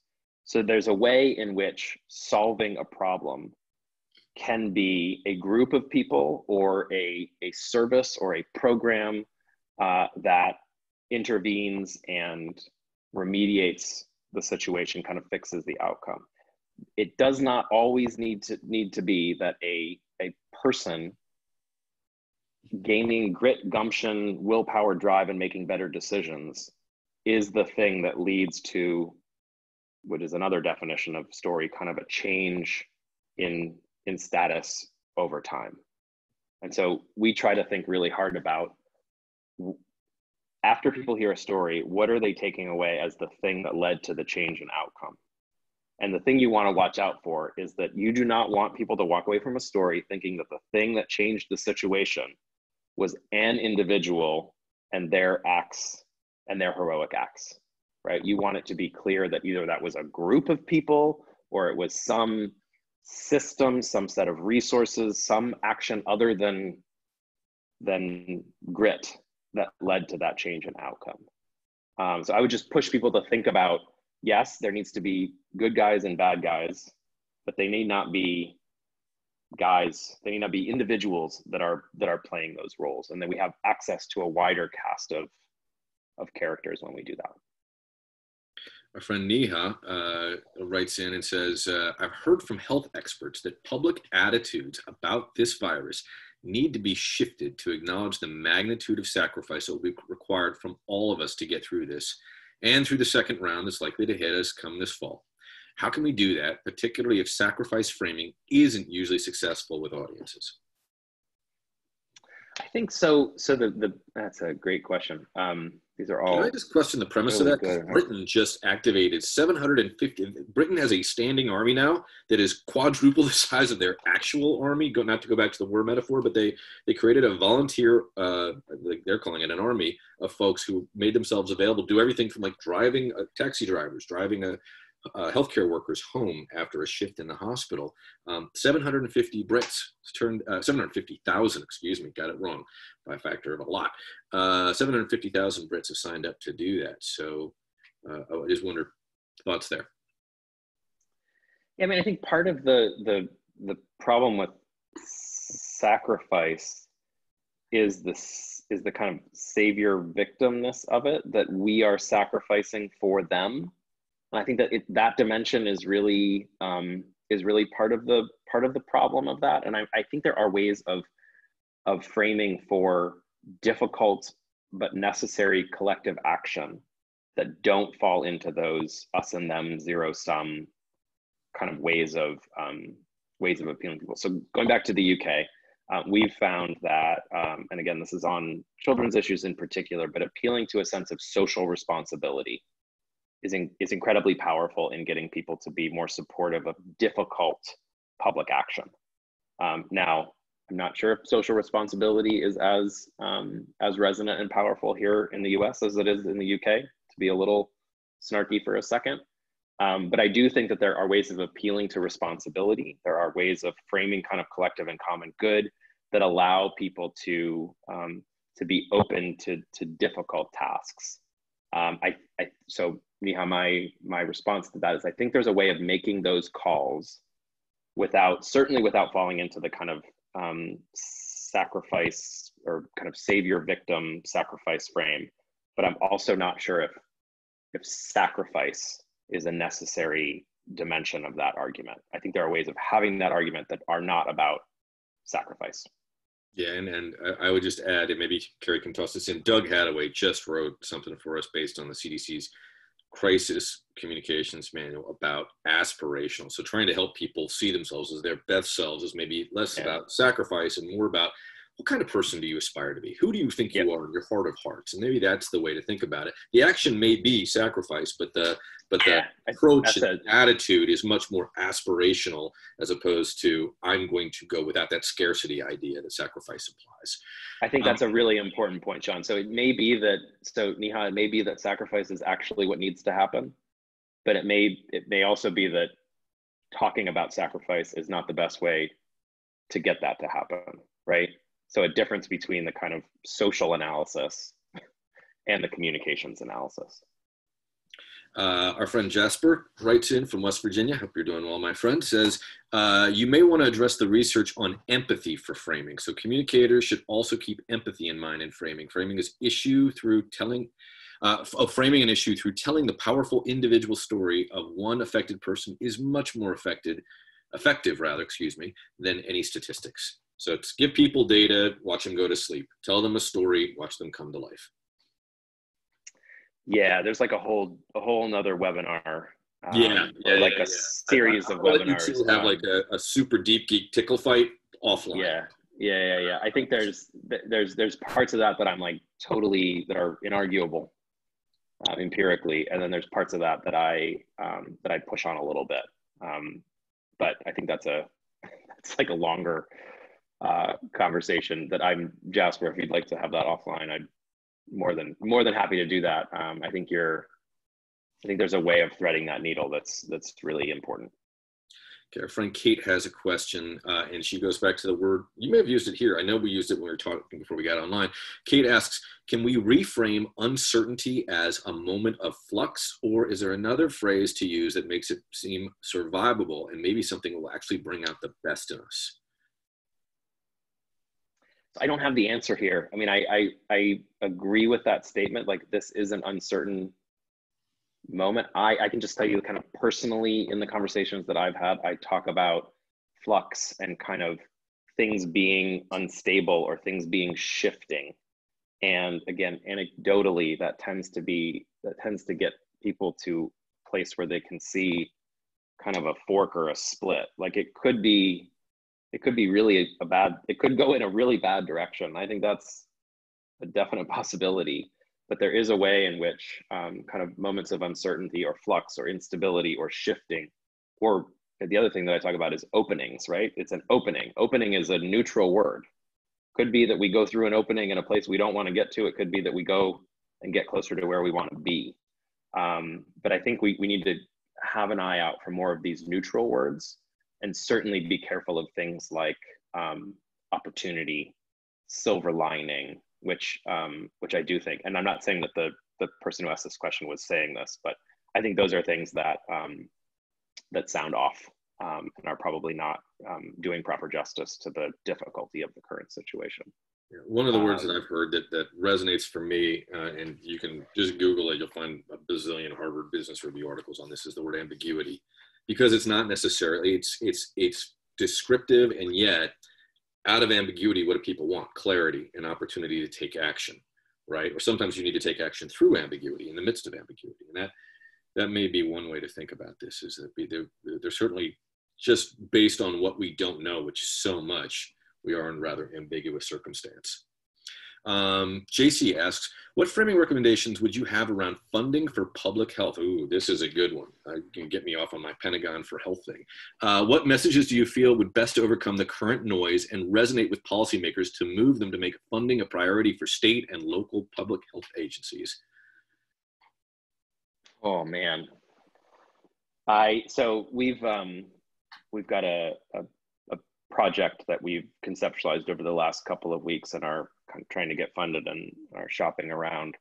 So there's a way in which solving a problem can be a group of people or a service or a program that intervenes and remediates the situation, kind of fixes the outcome. It does not always need to be that a person gaining grit, gumption, willpower, drive, and making better decisions is the thing that leads to what is another definition of story, kind of a change in status over time. And so we try to think really hard about, after people hear a story, what are they taking away as the thing that led to the change in outcome? And the thing you want to watch out for is that you do not want people to walk away from a story thinking that the thing that changed the situation was an individual and their acts and their heroic acts, right? You want it to be clear that either that was a group of people or it was some system, some set of resources, some action other than grit that led to that change in outcome. So I would just push people to think about, yes, there needs to be good guys and bad guys, but they need not be guys, they need not be individuals that are playing those roles. And then we have access to a wider cast of characters when we do that. Our friend Neha writes in and says, I've heard from health experts that public attitudes about this virus need to be shifted to acknowledge the magnitude of sacrifice that will be required from all of us to get through this and through the second round that's likely to hit us come this fall. How can we do that, particularly if sacrifice framing isn't usually successful with audiences? I think so. So that's a great question. These are all. Can I just question the premise really of that? Good. Britain just activated 750. Britain has a standing army now that is quadruple the size of their actual army. Not to go back to the war metaphor, but they created a volunteer. They're calling it an army of folks who made themselves available, do everything from like driving taxi drivers, driving healthcare workers home after a shift in the hospital. 750 Brits turned 750,000, excuse me, got it wrong by a factor of a lot. 750,000 Brits have signed up to do that. So I just wonder thoughts there. Yeah, I mean, I think part of the problem with sacrifice is the kind of savior victimness of it, that we are sacrificing for them. I think that that dimension is really part of the problem of that, and I think there are ways of framing for difficult but necessary collective action that don't fall into those us and them zero sum kind of ways of appealing to people. So going back to the UK, we've found that, and again this is on children's issues in particular, but appealing to a sense of social responsibility is incredibly powerful in getting people to be more supportive of difficult public action. Now, I'm not sure if social responsibility is as resonant and powerful here in the US as it is in the UK, to be a little snarky for a second. But I do think that there are ways of appealing to responsibility. There are ways of framing kind of collective and common good that allow people to be open to difficult tasks. So Neha, my response to that is I think there's a way of making those calls without falling into the kind of sacrifice or kind of savior victim sacrifice frame. But I'm also not sure if sacrifice is a necessary dimension of that argument. I think there are ways of having that argument that are not about sacrifice. Yeah, and I would just add, and maybe Carrie can toss this in, Doug Hathaway just wrote something for us based on the CDC's crisis communications manual about aspirational. So trying to help people see themselves as their best selves is maybe less about sacrifice and more about what kind of person do you aspire to be? Who do you think you are in your heart of hearts? And maybe that's the way to think about it. The action may be sacrifice, but the approach and attitude is much more aspirational as opposed to I'm going to go without that scarcity idea that sacrifice implies. I think that's a really important point, Sean. So it may be that, Neha, it may be that sacrifice is actually what needs to happen, but it may also be that talking about sacrifice is not the best way to get that to happen, right? So a difference between the kind of social analysis and the communications analysis. Our friend Jasper writes in from West Virginia. Hope you're doing well, my friend. Says, you may want to address the research on empathy for framing. So communicators should also keep empathy in mind in framing. Framing an issue through telling the powerful individual story of one affected person is much more effective than any statistics. So it's give people data, watch them go to sleep. Tell them a story, watch them come to life. Yeah, there's like a whole another webinar. Series of webinars. You have like a super deep geek tickle fight offline. Yeah. I think there's parts of that I'm like totally that are inarguable empirically, and then there's parts of that that I push on a little bit. But I think that's like a longer conversation that I'm Jasper, if you'd like to have that offline, I'd more than happy to do that. I think there's a way of threading that needle that's really important. Okay, our friend Kate has a question, and she goes back to the word, you may have used it here. I know we used it when we were talking before we got online. Kate asks, can we reframe uncertainty as a moment of flux, or is there another phrase to use that makes it seem survivable and maybe something will actually bring out the best in us? I don't have the answer here. I mean, I agree with that statement. Like, this is an uncertain moment. I can just tell you kind of personally in the conversations that I've had, I talk about flux and kind of things being unstable or things being shifting. And again, anecdotally, that tends to get people to a place where they can see kind of a fork or a split. Like it could be really it could go in a really bad direction. I think that's a definite possibility, but there is a way in which kind of moments of uncertainty or flux or instability or shifting, or the other thing that I talk about is openings, right? It's an opening. Opening is a neutral word. Could be that we go through an opening in a place we don't want to get to. It could be that we go and get closer to where we want to be. But I think we need to have an eye out for more of these neutral words. And certainly be careful of things like opportunity, silver lining, which I do think, and I'm not saying that the person who asked this question was saying this, but I think those are things that that sound off and are probably not doing proper justice to the difficulty of the current situation. Yeah. One of the words that I've heard that resonates for me, and you can just Google it, you'll find a bazillion Harvard Business Review articles on this, is the word ambiguity. Because it's not necessarily, it's descriptive, and yet out of ambiguity, what do people want? Clarity and opportunity to take action, right? Or sometimes you need to take action through ambiguity, in the midst of ambiguity. And that may be one way to think about this, is that they're certainly just based on what we don't know, which is so much, we are in rather ambiguous circumstance. JC asks, what framing recommendations would you have around funding for public health? Ooh, this is a good one. I can get me off on my Pentagon for health thing. What messages do you feel would best overcome the current noise and resonate with policymakers to move them to make funding a priority for state and local public health agencies? Oh man, so we've got a project that we've conceptualized over the last couple of weeks and are kind of trying to get funded and are shopping around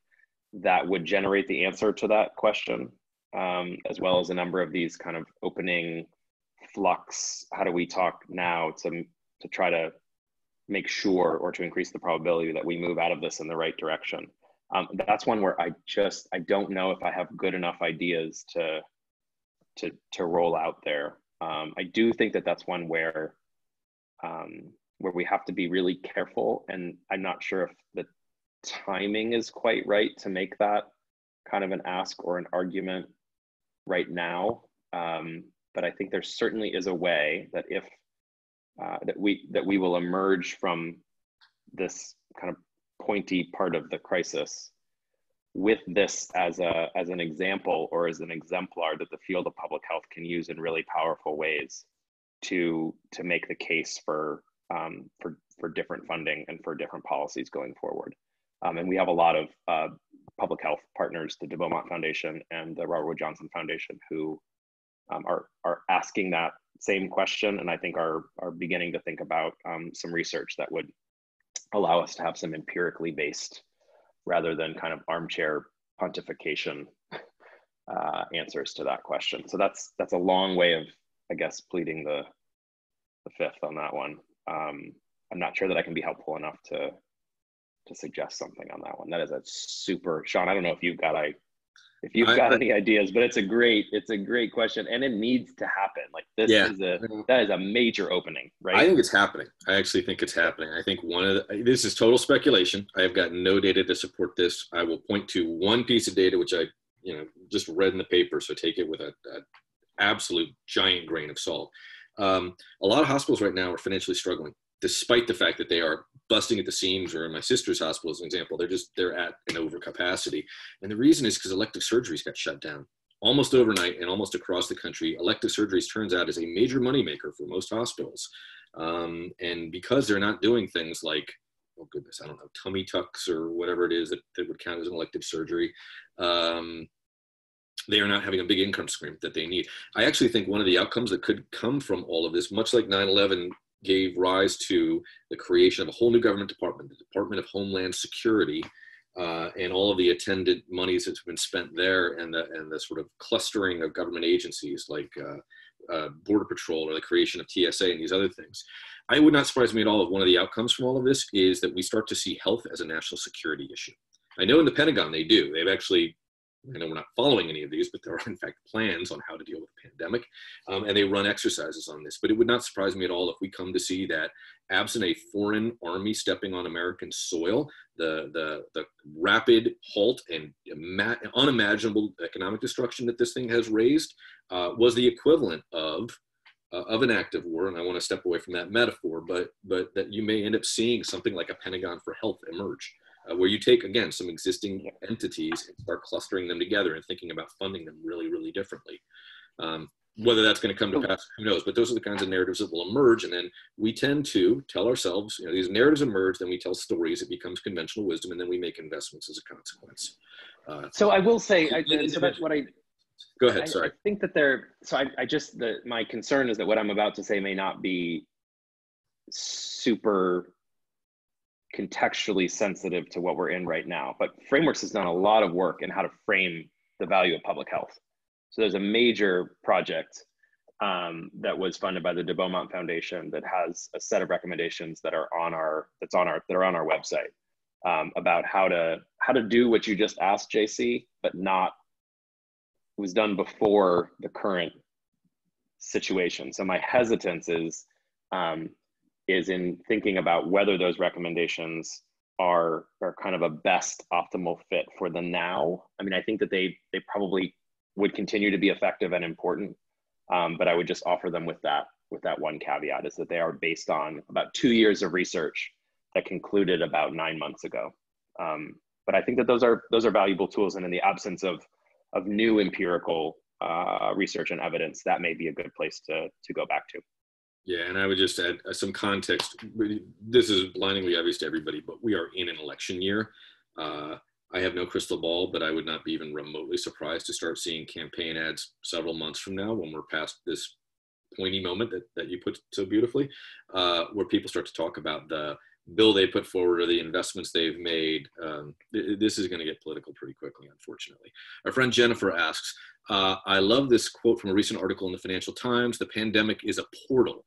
that would generate the answer to that question, as well as a number of these kind of opening flux. How do we talk now to try to make sure or to increase the probability that we move out of this in the right direction? That's one where I don't know if I have good enough ideas to roll out there. I do think that that's one where we have to be really careful, and I'm not sure if the timing is quite right to make that kind of an ask or an argument right now. But I think there certainly is a way that if that we will emerge from this kind of pointy part of the crisis with this as an example or as an exemplar that the field of public health can use in really powerful ways to make the case for different funding and for different policies going forward. And we have a lot of public health partners, the De Beaumont Foundation and the Robert Wood Johnson Foundation, who are asking that same question, and I think are beginning to think about some research that would allow us to have some empirically based, rather than kind of armchair pontification answers to that question. So that's a long way of, I guess, pleading the fifth on that one. I'm not sure that I can be helpful enough to suggest something on that one. That is a super, Sean, I don't know if you've got any ideas, but it's a great question, and it needs to happen. Like this is that is a major opening, right? I think it's happening. I actually think it's happening. I think this is total speculation. I have got no data to support this. I will point to one piece of data which I just read in the paper, so take it with an absolute giant grain of salt. A lot of hospitals right now are financially struggling, despite the fact that they are busting at the seams, or in my sister's hospital as an example, they're at an overcapacity. And the reason is because elective surgeries got shut down almost overnight and almost across the country. Elective surgeries, turns out, is a major moneymaker for most hospitals. And because they're not doing things like, oh goodness, I don't know, tummy tucks or whatever it is that would count as an elective surgery, they are not having a big income stream that they need. I actually think one of the outcomes that could come from all of this, much like 9/11, gave rise to the creation of a whole new government department, the Department of Homeland Security, and all of the attendant monies that's been spent there, and the sort of clustering of government agencies like Border Patrol, or the creation of TSA and these other things. It would not surprise me at all if one of the outcomes from all of this is that we start to see health as a national security issue. I know in the Pentagon they do. They've actually, I know we're not following any of these, but there are in fact plans on how to deal with the pandemic, and they run exercises on this. But it would not surprise me at all if we come to see that, absent a foreign army stepping on American soil, the rapid halt and unimaginable economic destruction that this thing has raised was the equivalent of an act of war. And I want to step away from that metaphor, but that you may end up seeing something like a Pentagon for Health emerge. Where you take, again, some existing entities and start clustering them together and thinking about funding them really, really differently. Whether that's going to come to pass, who knows? But those are the kinds of narratives that will emerge. And then we tend to tell ourselves, these narratives emerge, then we tell stories, it becomes conventional wisdom, and then we make investments as a consequence. So I will say, so that's what I... Go ahead, sorry. I think that my concern is that what I'm about to say may not be super contextually sensitive to what we're in right now, but Frameworks has done a lot of work in how to frame the value of public health. So there's a major project that was funded by the De Beaumont Foundation that has a set of recommendations that are on our website about how to do what you just asked, JC, but not it was done before the current situation. So my hesitance is in thinking about whether those recommendations are kind of a best optimal fit for the now. I mean, I think that they probably would continue to be effective and important, but I would just offer them with that one caveat, is that they are based on about 2 years of research that concluded about 9 months ago. But I think that those are valuable tools, and in the absence of new empirical research and evidence, that may be a good place to go back to. Yeah, and I would just add some context. This is blindingly obvious to everybody, but we are in an election year. I have no crystal ball, but I would not be even remotely surprised to start seeing campaign ads several months from now when we're past this pointy moment that you put so beautifully, where people start to talk about the bill they put forward or the investments they've made. This is going to get political pretty quickly, unfortunately. Our friend Jennifer asks, I love this quote from a recent article in the Financial Times, "The pandemic is a portal.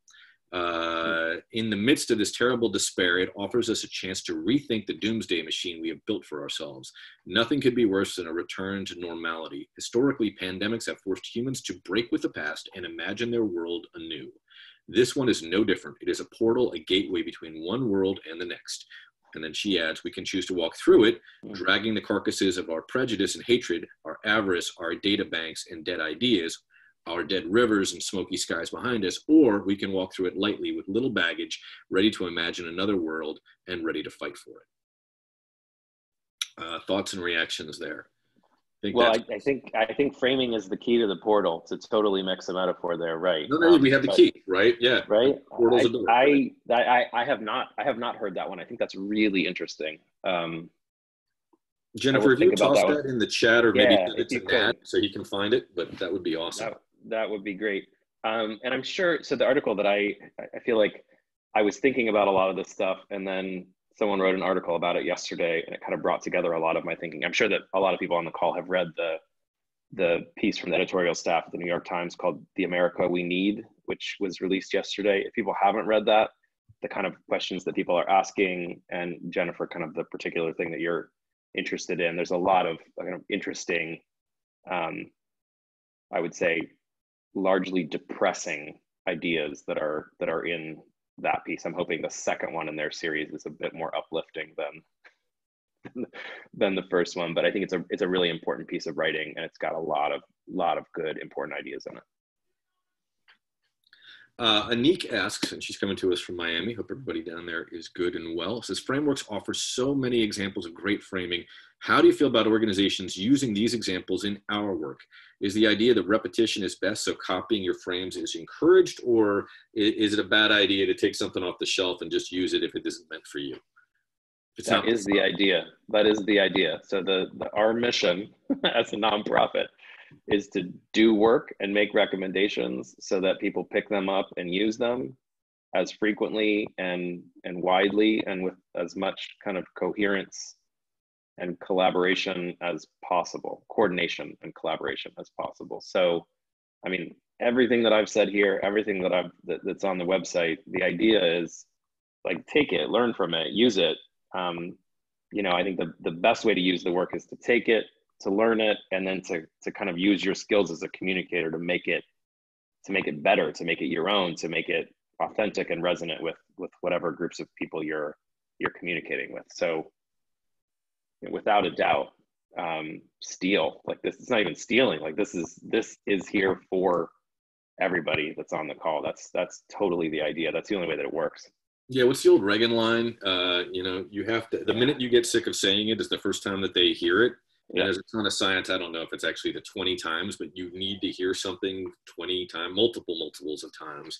In the midst of this terrible despair, it offers us a chance to rethink the doomsday machine we have built for ourselves. Nothing could be worse than a return to normality. Historically, pandemics have forced humans to break with the past and imagine their world anew. This one is no different. It is a portal, a gateway between one world and the next." And then she adds, "We can choose to walk through it, dragging the carcasses of our prejudice and hatred, our avarice, our data banks and dead ideas, our dead rivers and smoky skies behind us, or we can walk through it lightly with little baggage, ready to imagine another world and ready to fight for it." Thoughts and reactions there? I think framing is the key to the portal. To totally mix a metaphor there, right? No, we have the key, right? Yeah, right. Portal's a door. I have not heard that one. I think that's really interesting. Jennifer, if you toss that in the chat, or maybe it's a Nat so he can find it, but that would be awesome. That would be great. And I'm sure. So the article that I feel like I was thinking about a lot of this stuff, and then someone wrote an article about it yesterday, and it kind of brought together a lot of my thinking. I'm sure that a lot of people on the call have read the piece from the editorial staff at the New York Times called "The America We Need," which was released yesterday. If people haven't read that, the kind of questions that people are asking, and Jennifer, kind of the particular thing that you're interested in, there's a lot of kind of interesting, I would say, largely depressing ideas that are in that piece. I'm hoping the second one in their series is a bit more uplifting than the first one, but I think it's a really important piece of writing, and it's got a lot of good, important ideas in it. Anique asks, and she's coming to us from Miami, hope everybody down there is good and well, says, "Frameworks offer so many examples of great framing. How do you feel about organizations using these examples in our work? Is the idea that repetition is best, so copying your frames is encouraged, or is it a bad idea to take something off the shelf and just use it if it isn't meant for you?" That is the idea. That is the idea. So our mission as a nonprofit is to do work and make recommendations so that people pick them up and use them as frequently and widely and with as much kind of coherence and collaboration as possible, coordination and collaboration as possible. So, I mean, everything that I've said here, everything that's on the website, the idea is like, take it, learn from it, use it. I think the best way to use the work is to take it, to learn it, and then to kind of use your skills as a communicator to make it better, to make it your own, to make it authentic and resonant with whatever groups of people you're communicating with. So, without a doubt, steal like this. It's not even stealing. Like this is here for everybody that's on the call. That's totally the idea. That's the only way that it works. Yeah, what's the old Reagan line? You have to. The minute you get sick of saying it is the first time that they hear it. Yeah. There's a ton of science. I don't know if it's actually the 20 times, but you need to hear something 20 times, multiples of times,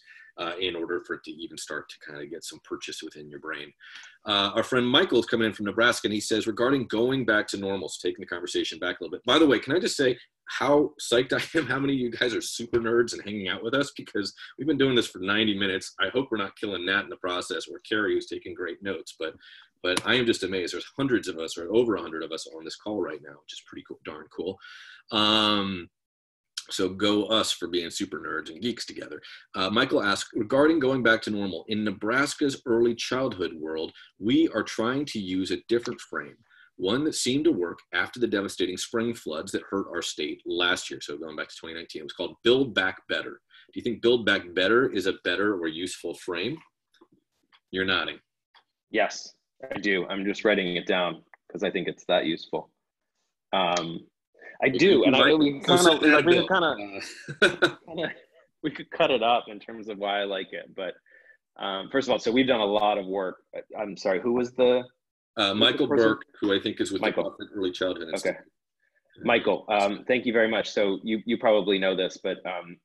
in order for it to even start to kind of get some purchase within your brain. Our friend Michael's coming in from Nebraska, and he says, regarding going back to normal, so taking the conversation back a little bit. By the way, can I just say how psyched I am? How many of you guys are super nerds and hanging out with us? Because we've been doing this for 90 minutes. I hope we're not killing Nat in the process, or Carrie, who's taking great notes, But I am just amazed. There's hundreds of us, or over 100 of us on this call right now, which is pretty cool, darn cool. So go us for being super nerds and geeks together. Michael asks, regarding going back to normal, in Nebraska's early childhood world, we are trying to use a different frame, one that seemed to work after the devastating spring floods that hurt our state last year. So going back to 2019, it was called Build Back Better. Do you think Build Back Better is a better or useful frame? You're nodding. Yes. I do. I'm just writing it down because I think it's that useful. I do, and I know we could cut it up in terms of why I like it, but First of all, so we've done a lot of work. I'm sorry, who was the? Michael Burke, who I think is with the Early Childhood Institute. Okay. Michael, thank you very much. So you probably know this, but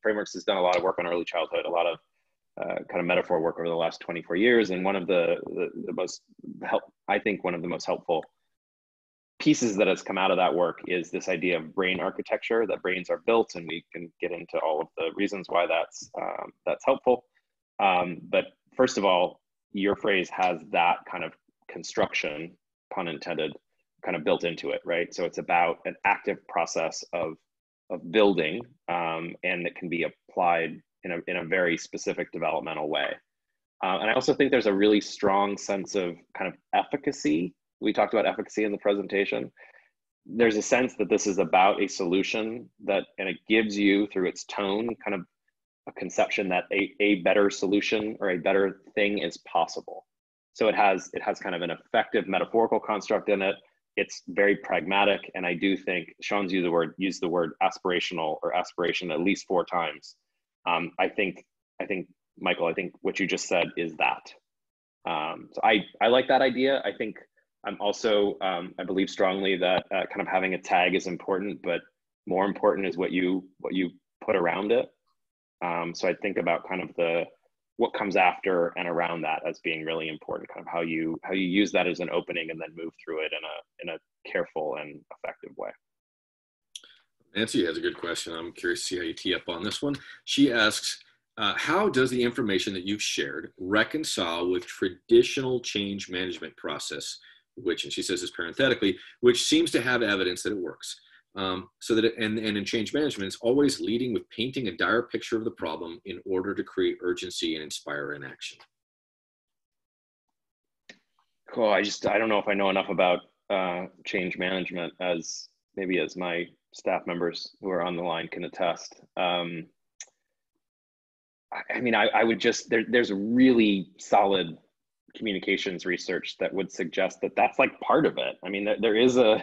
Frameworks has done a lot of work on early childhood, a lot of kind of metaphor work over the last 24 years. And one of the most, I think one of the most helpful pieces that has come out of that work is this idea of brain architecture, that brains are built, and we can get into all of the reasons why that's helpful. But first of all, your phrase has that kind of construction, pun intended, kind of built into it, right? So it's about an active process of building, and that can be applied in a very specific developmental way. And I also think there's a really strong sense of kind of efficacy. We talked about efficacy in the presentation. There's a sense that this is about a solution that, and it gives you through its tone kind of a conception that a better solution or a better thing is possible. So it has kind of an effective metaphorical construct in it. It's very pragmatic, and I do think Sean's used the word aspirational or aspiration at least 4 times. I think Michael, I think what you just said is that. So I like that idea. I think I'm also I believe strongly that kind of having a tag is important, but more important is what you put around it. So I think about kind of what comes after and around that as being really important, kind of how you use that as an opening and then move through it in a careful and effective way. Nancy has a good question. I'm curious to see how you tee up on this one. She asks, how does the information that you've shared reconcile with traditional change management process, which, and she says this parenthetically, which seems to have evidence that it works? So that, and in change management, it's always leading with painting a dire picture of the problem in order to create urgency and inspire an action. Cool. I don't know if I know enough about change management as my staff members who are on the line can attest. I would just, there's a really solid communications research that would suggest that that's like part of it. I mean, there is a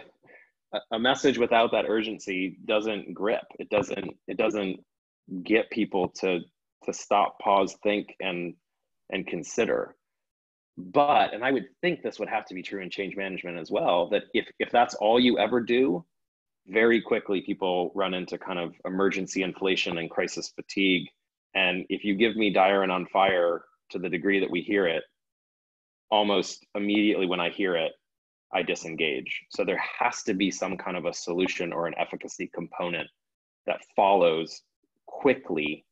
message without that urgency doesn't grip. It doesn't get people to stop, pause, think, and consider. But, and I would think this would have to be true in change management as well, that if that's all you ever do, very quickly people run into kind of emergency inflation and crisis fatigue. And if you give me dire and on fire to the degree that we hear it, almost immediately when I hear it, I disengage. So there has to be some kind of a solution or an efficacy component that follows quickly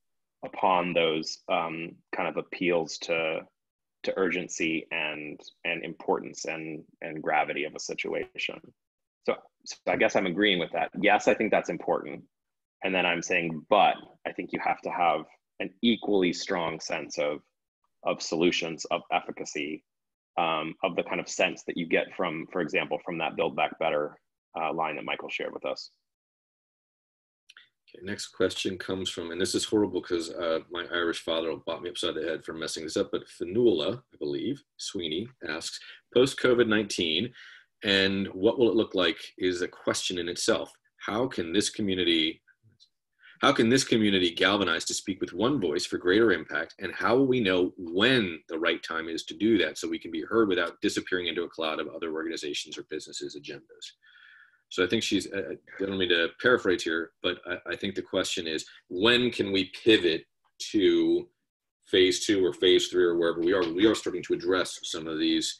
upon those kind of appeals to urgency and importance and gravity of a situation. So I guess I'm agreeing with that. Yes, I think that's important. And then I'm saying, but I think you have to have an equally strong sense of solutions, of efficacy, of the kind of sense that you get from, for example, from that Build Back Better line that Michael shared with us. Okay, next question comes from, and this is horrible because my Irish father will bop me upside the head for messing this up, but Fanula, I believe, Sweeney asks, post-COVID-19, and what will it look like is a question in itself. How can this community galvanize to speak with one voice for greater impact, and how will we know when the right time is to do that so we can be heard without disappearing into a cloud of other organizations or businesses' agendas? So I think she's, I don't mean to paraphrase here, but I think the question is, when can we pivot to phase 2 or phase 3 or wherever we are? We are starting to address some of these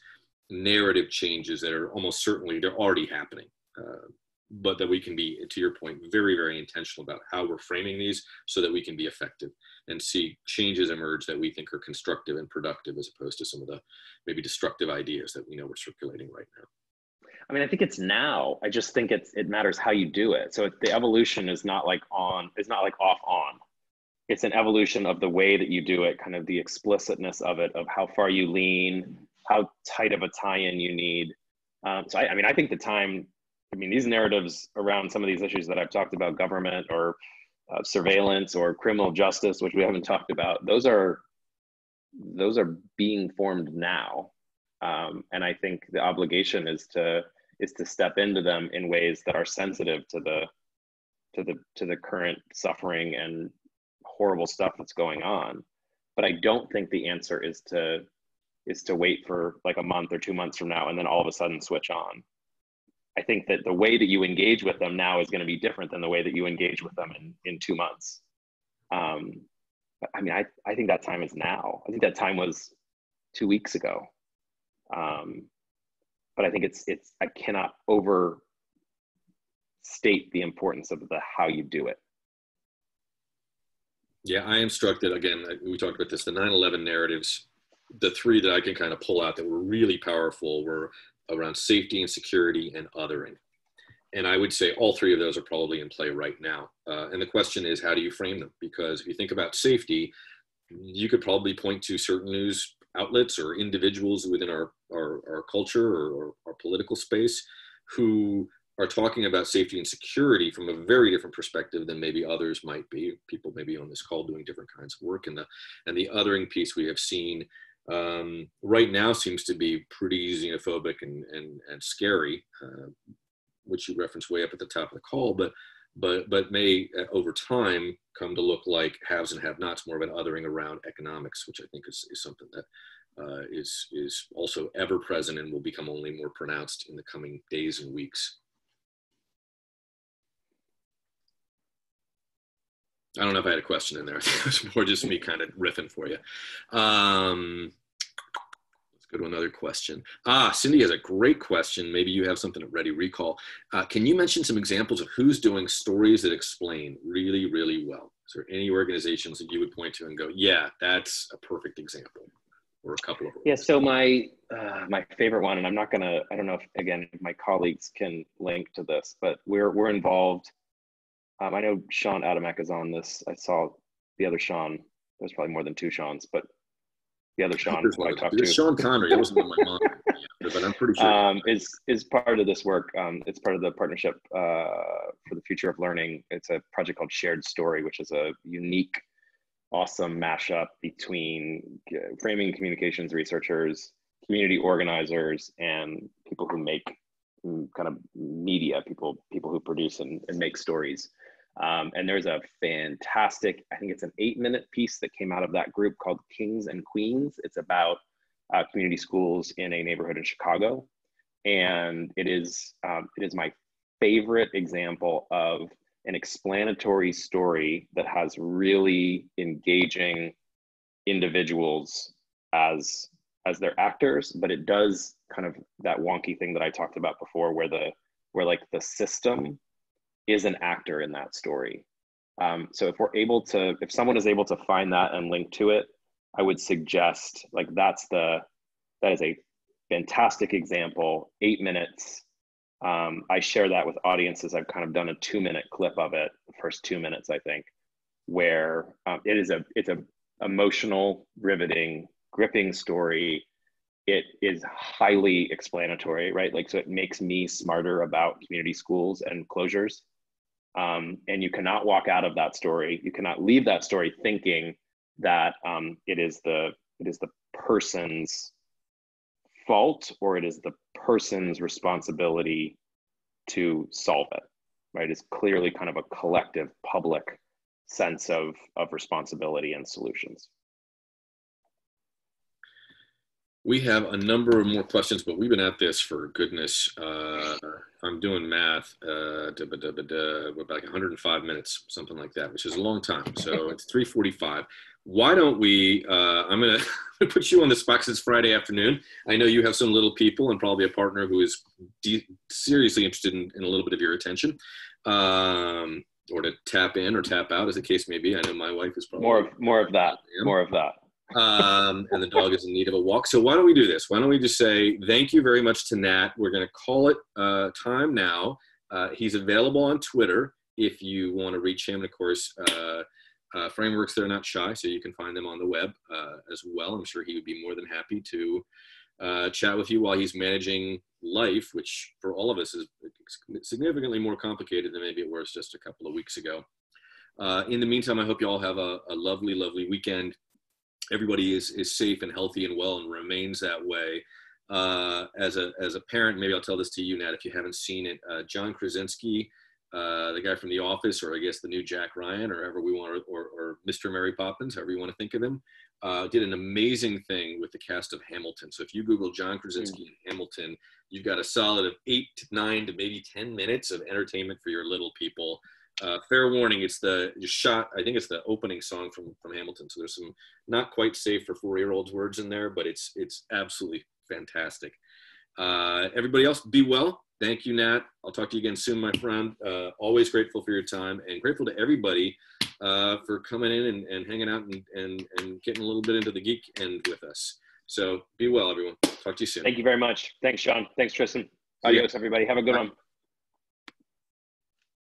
narrative changes that are almost certainly, they're already happening. But that we can be, to your point, very, very intentional about how we're framing these so that we can be effective and see changes emerge that we think are constructive and productive as opposed to some of the maybe destructive ideas that we know we're circulating right now. I mean, I think it's now. I just think it matters how you do it. So the evolution is not like on, it's not like off on. It's an evolution of the way that you do it, kind of the explicitness of it, of how far you lean, how tight of a tie-in you need. I think the time, these narratives around some of these issues that I've talked about, government or surveillance or criminal justice, which we haven't talked about, those are being formed now. And I think the obligation is to step into them in ways that are sensitive to the current suffering and horrible stuff that's going on. But I don't think the answer is to wait for like a month or 2 months from now and then all of a sudden switch on. I think that the way that you engage with them now is going to be different than the way that you engage with them in 2 months. I mean, I think that time is now. I think that time was 2 weeks ago. But I think it's I cannot overstate the importance of the how you do it. Yeah, I am struck that, again, we talked about this, the 9/11 narratives, the three that I can kind of pull out that were really powerful were around safety and security and othering. And I would say all three of those are probably in play right now. And the question is, how do you frame them? Because if you think about safety, you could probably point to certain news outlets or individuals within our culture or our political space who are talking about safety and security from a very different perspective than maybe others might be. People maybe on this call doing different kinds of work. And the othering piece we have seen right now seems to be pretty xenophobic and scary, which you referenced way up at the top of the call, but may over time come to look like haves and have-nots, more of an othering around economics, which I think is something that is also ever present and will become only more pronounced in the coming days and weeks. I don't know if I had a question in there. I think it was more just me kind of riffing for you. Let's go to another question. Cindy has a great question. Maybe you have something at Ready Recall. Can you mention some examples of who's doing stories that explain really, really well? Is there any organizations that you would point to and go, yeah, that's a perfect example, or a couple of them? Yeah, so my favorite one, and I'm not gonna, I don't know if, again, my colleagues can link to this, but we're involved. I know Sean Adamek is on this. I saw the other Sean. There's probably more than two Seans, but the other Sean who I talked to. Sean Connery, it wasn't on my mind, but I'm pretty sure. Is part of this work. It's part of the Partnership for the Future of Learning. It's a project called Shared Story, which is a unique, awesome mashup between framing communications researchers, community organizers, and people who make kind of media, people who produce and make stories. And there's a fantastic, I think it's an 8-minute piece that came out of that group called Kings and Queens. It's about community schools in a neighborhood in Chicago. And it is my favorite example of an explanatory story that has really engaging individuals as their actors, but it does kind of that wonky thing that I talked about before where like the system is an actor in that story. So if someone is able to find that and link to it, I would suggest like that is a fantastic example, 8 minutes. I share that with audiences. I've kind of done a 2-minute clip of it, the first 2 minutes, I think, where it's a emotional, riveting, gripping story. It is highly explanatory, right? Like, so it makes me smarter about community schools and closures. And you cannot walk out of that story. You cannot leave that story thinking that it is the person's fault or it is the person's responsibility to solve it, right? It's clearly kind of a collective public sense of responsibility and solutions. We have a number of more questions, but we've been at this for goodness. I'm doing math, about 105 minutes, something like that, which is a long time. So it's 3:45. Why don't we, I'm going to put you on the spot because it's Friday afternoon. I know you have some little people and probably a partner who is seriously interested in a little bit of your attention. Or to tap in or tap out as the case may be. I know my wife is probably more of that. And the dog is in need of a walk. So why don't we do this? Why don't we just say thank you very much to Nat. We're going to call it time now. He's available on Twitter if you want to reach him. And of course, Frameworks, they're not shy, so you can find them on the web as well. I'm sure he would be more than happy to chat with you while he's managing life, which for all of us is significantly more complicated than maybe it was just a couple of weeks ago. In the meantime, I hope you all have a lovely, lovely weekend. Everybody is safe and healthy and well and remains that way. As a parent, maybe I'll tell this to you, Nat, if you haven't seen it. John Krasinski, the guy from The Office, or I guess the new Jack Ryan, or Mr. Mary Poppins, however you want to think of him, did an amazing thing with the cast of Hamilton. So if you Google John Krasinski and Hamilton, you've got a solid of 8 to 9 to maybe 10 minutes of entertainment for your little people. Fair warning, it's the I think it's the opening song from Hamilton. So there's some not quite safe for four-year-olds words in there, but it's absolutely fantastic. Everybody else, be well. Thank you, Nat. I'll talk to you again soon, my friend. Always grateful for your time and grateful to everybody for coming in and hanging out and getting a little bit into the geek end with us. So be well, everyone. Talk to you soon. Thank you very much. Thanks, Sean. Thanks, Tristan. Adios, everybody. Have a good one.